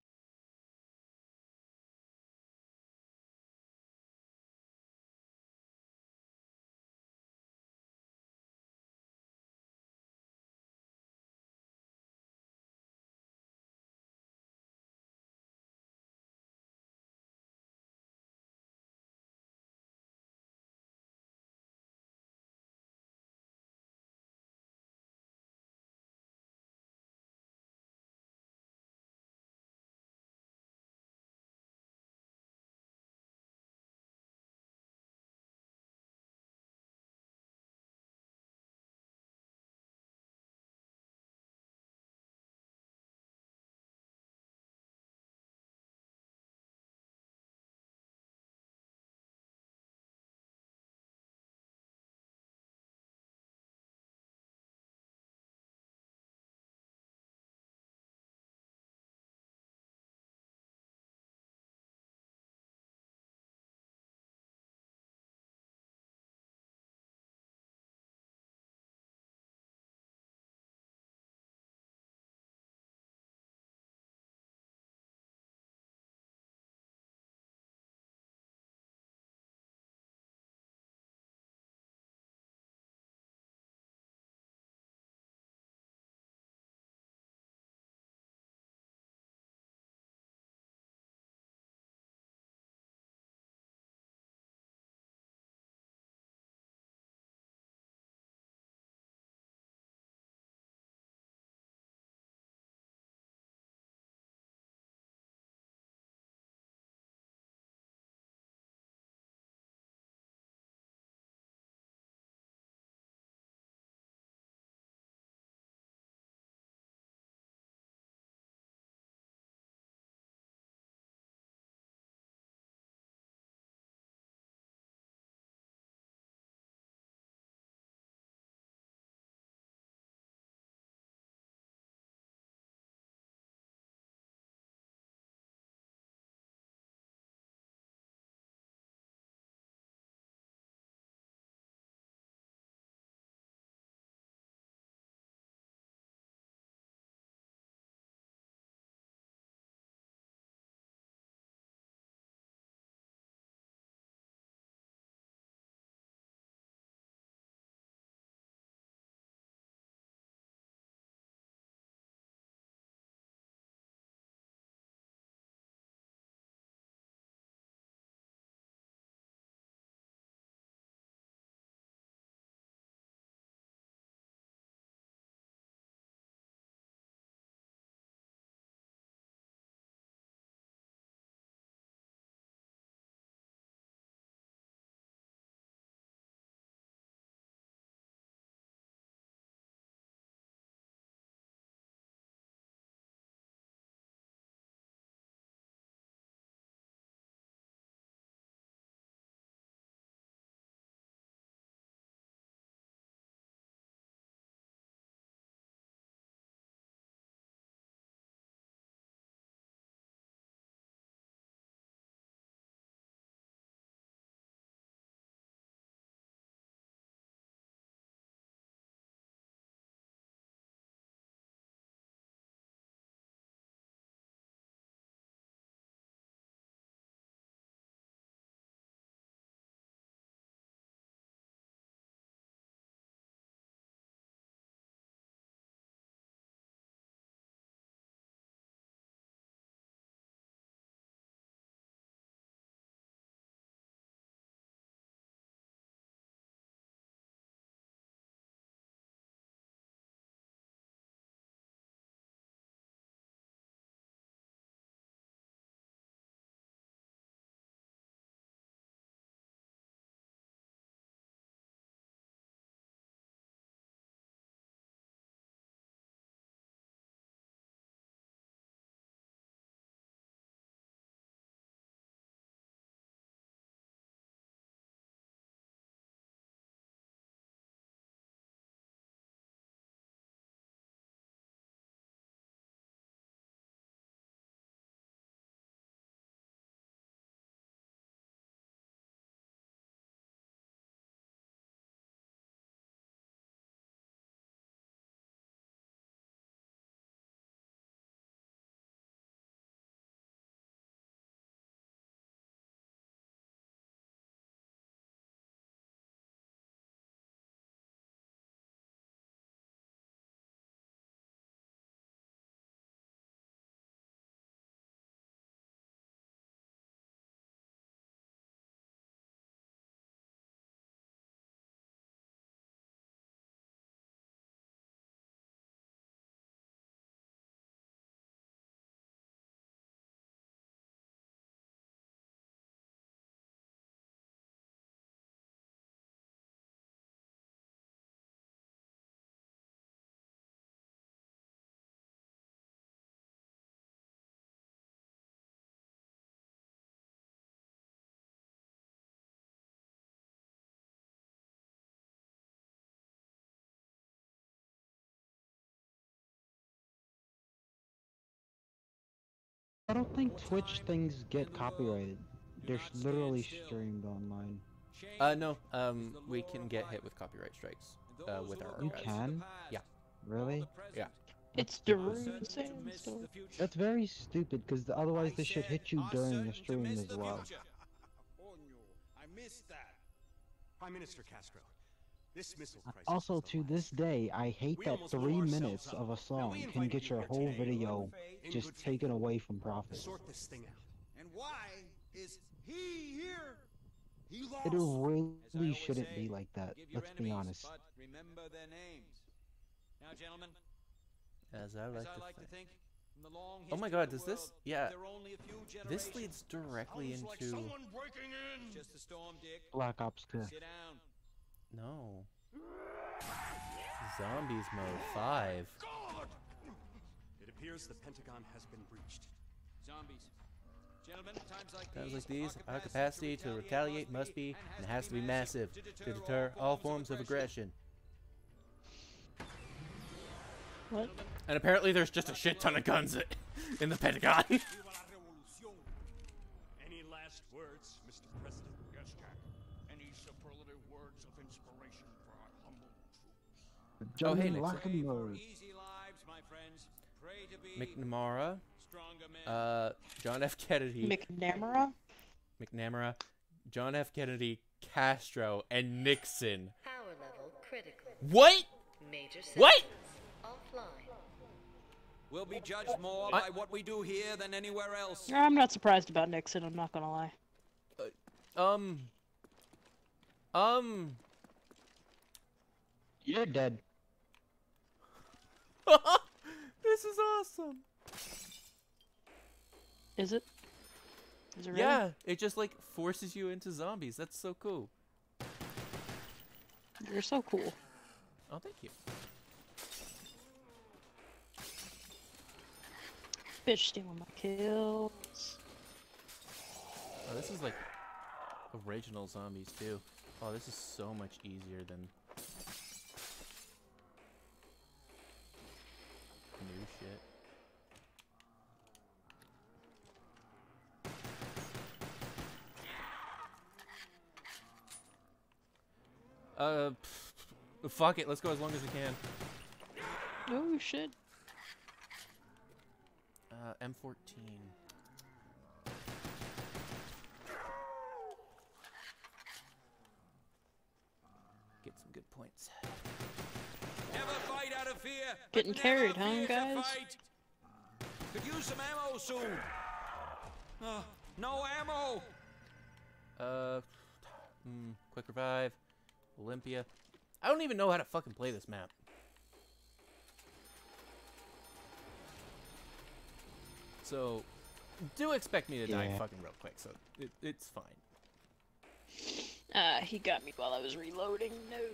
I don't think Twitch things get copyrighted. They're literally streamed online. No, we can get hit with copyright strikes with our archives. You can? Yeah. Really? Yeah. It's during the same stuff. That's very stupid, because otherwise they should hit you during the stream as well. I missed that. Prime Minister Castro. This missile crisis also, to this day, I hate that 3 minutes of a song can get your whole video just taken away from profits. Sort this thing out. And why is he here? He lost. It really shouldn't be like that. Let's be honest. Remember their names. Now, gentlemen, as I like to think, in the long history this leads directly into just a storm, Dick. Black Ops 2. Sit down. No. Zombies mode 5. God! It appears the Pentagon has been breached. Zombies. Gentlemen, times like these, our capacity to retaliate must be and has to be massive to deter all forms of aggression. What? And apparently there's just a shit ton of guns in the Pentagon. Any last words, Mr. President? Yes, Jack. Any superlative words of inspiration for our humble troops? Oh, hey, Nixon. Easy lives, my friends. Pray to be McNamara. Stronger men. John F. Kennedy. McNamara? McNamara. John F. Kennedy, Castro, and Nixon. Power level critical. What? Major systems. What? Offline. We'll be judged more by what we do here than anywhere else. I'm not surprised about Nixon, I'm not gonna lie. You're dead. This is awesome. Is it? Is it really? Yeah, it just like forces you into zombies. That's so cool. You're so cool. Oh, thank you. Bitch stealing my kills. Oh, this is like original zombies too. Oh, this is so much easier than new shit. Fuck it. Let's go as long as we can. Oh shit. M14. Get some good points. Never fight out of fear. Getting carried, huh, guys? Could use some ammo soon. No ammo. Quick revive. Olympia. I don't even know how to fucking play this map. So, do expect me to die fucking real quick, so it's fine. He got me while I was reloading. No.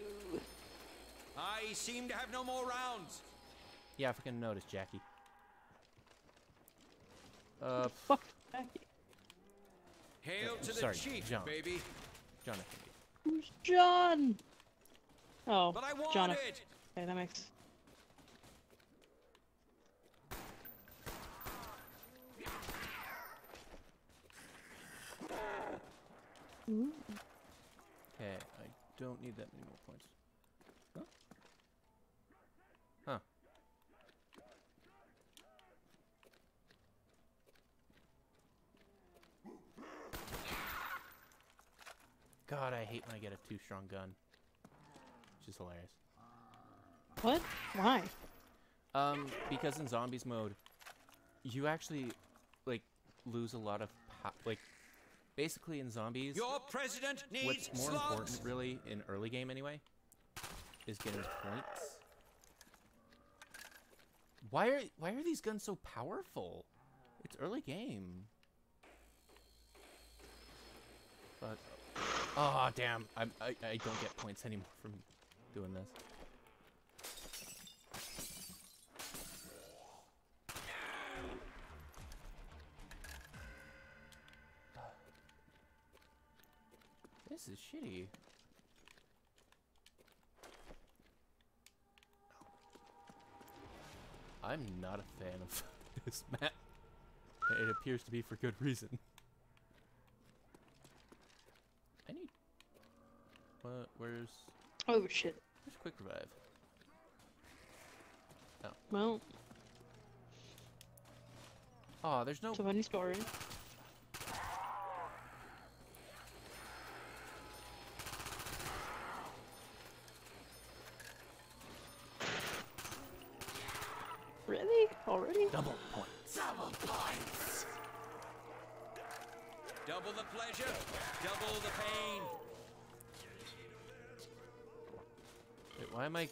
I seem to have no more rounds. Yeah, I fucking noticed, Jackie. Fuck, Jackie. Hail to the chief, John. Baby. John. Who's John? Oh, but I want John. Okay, that makes. Okay, I don't need that many more points. Huh? Huh. God, I hate when I get a too strong gun. Which is hilarious. What? Why? Because in zombies mode, you actually, like, lose a lot of like. Basically, in zombies, your president needs what's more important, really, in early game anyway, is getting points. Why are these guns so powerful? It's early game. But oh damn, I don't get points anymore from doing this. This is shitty. I'm not a fan of this map. It appears to be for good reason. I need... What? Where's... Oh, shit. Where's Quick Revive? Oh. Well... Aw, oh, there's no... It's a funny story. Really? Already? Double points. Double points! Double the pleasure, double the pain. Wait, why am I...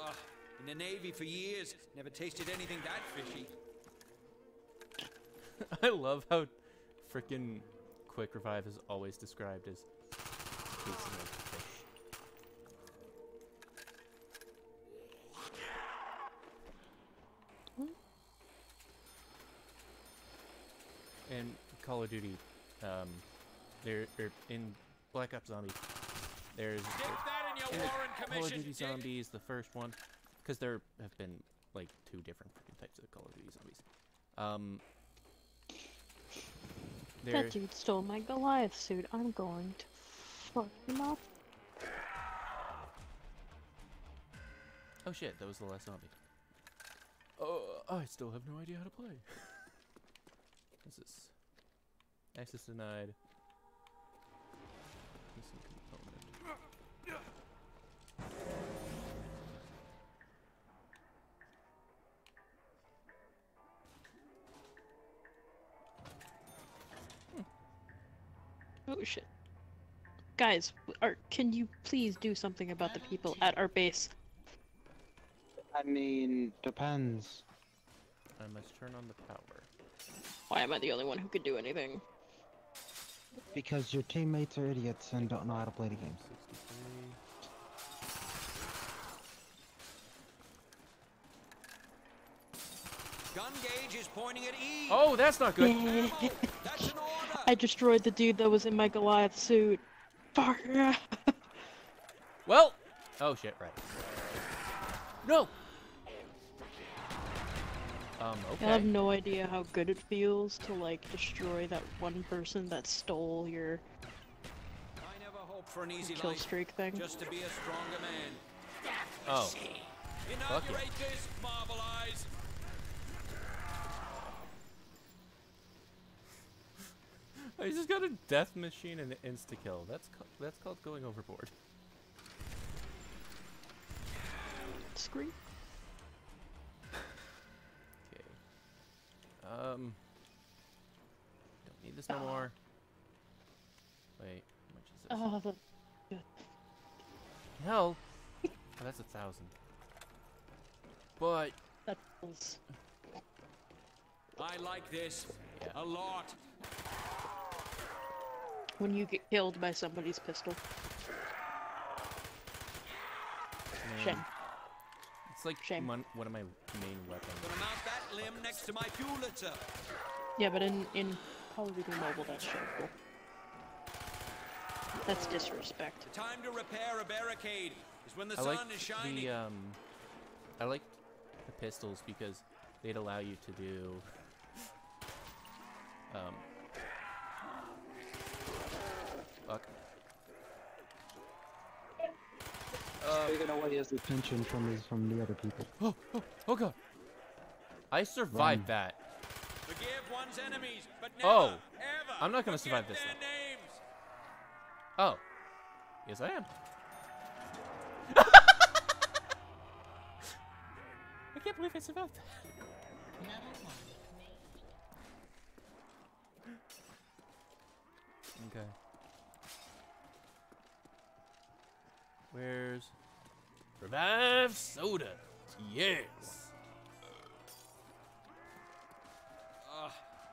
Oh. In the Navy for years, never tasted anything that fishy. I love how frickin' Quick Revive is always described as tasting like fish. And Call of Duty, in Black Ops Zombies, there's Call of Duty Zombies, the first one, because there have been like two different freaking types of Call of Duty Zombies. That dude stole my Goliath suit. I'm going to fuck him up. Oh shit! That was the last zombie. Oh, I still have no idea how to play. What's this? Access denied. Missing component. Oh shit. Guys, can you please do something about the people at our base? I mean, depends. I must turn on the power. Why am I the only one who could do anything? Because your teammates are idiots and don't know how to play the game. 63. Gun gauge is pointing at E. Oh, that's not good. That's an order. I destroyed the dude that was in my Goliath suit. Fucker. Well. Oh shit! Right. No. Okay. I have no idea how good it feels to, like, destroy that one person that stole your kill streak thing. Just to be a stronger man. Oh. Inaugurate this, Marvel Eyes. I just got a death machine and an insta-kill. That's called going overboard. Scream. Don't need this no more. Wait, how much is this? Oh, that's good. Hell! Oh, that's 1,000. But... That feels... I like this. Yeah. A lot. When you get killed by somebody's pistol. Shame. It's like one of my main weapons. Gonna mount that limb next to my Pulitzer. Yeah, but in Call of Duty Mobile, that's shameful. That's disrespect. Time to repair a barricade is when the sun is shining. I like the pistols because they'd allow you to do fuck. Taking away his attention from the other people. Oh, oh, oh god! I survived that. Forgive one's enemies, but never, ever I'm not gonna survive this. Oh, yes I am. I can't believe I survived that. Okay. Where's Revive Soda? Yes.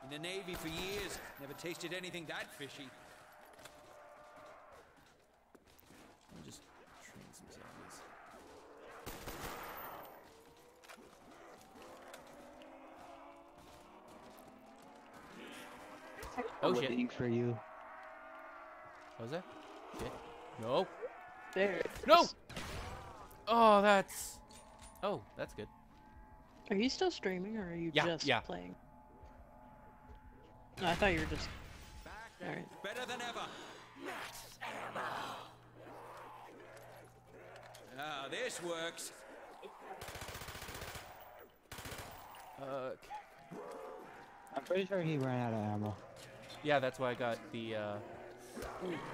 In the Navy for years, never tasted anything that fishy. Let me just train some zombies. Oh shit! Waiting for you. What was that? Shit. No. There. No. Oh, that's good. Are you still streaming or are you just playing? No, I thought you were just... Alright. Better than ever. Max ammo. Now this works. Okay. I'm pretty sure he ran out of ammo. Yeah, that's why I got the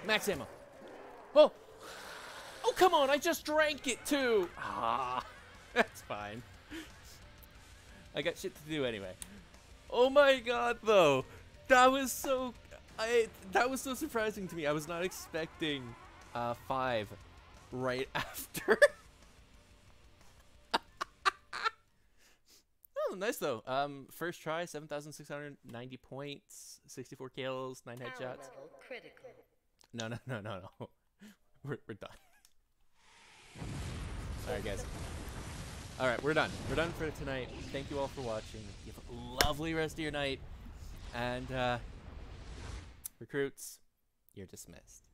max ammo. Oh! Oh, come on! I just drank it too! Ah, that's fine. I got shit to do anyway. Oh my god, though! That was so... that was so surprising to me. I was not expecting 5 right after. Oh, nice though. First try, 7,690 points, 64 kills, 9 headshots. No. We're done. Alright guys. Alright, we're done. We're done for tonight. Thank you all for watching. You have a lovely rest of your night. And recruits, you're dismissed.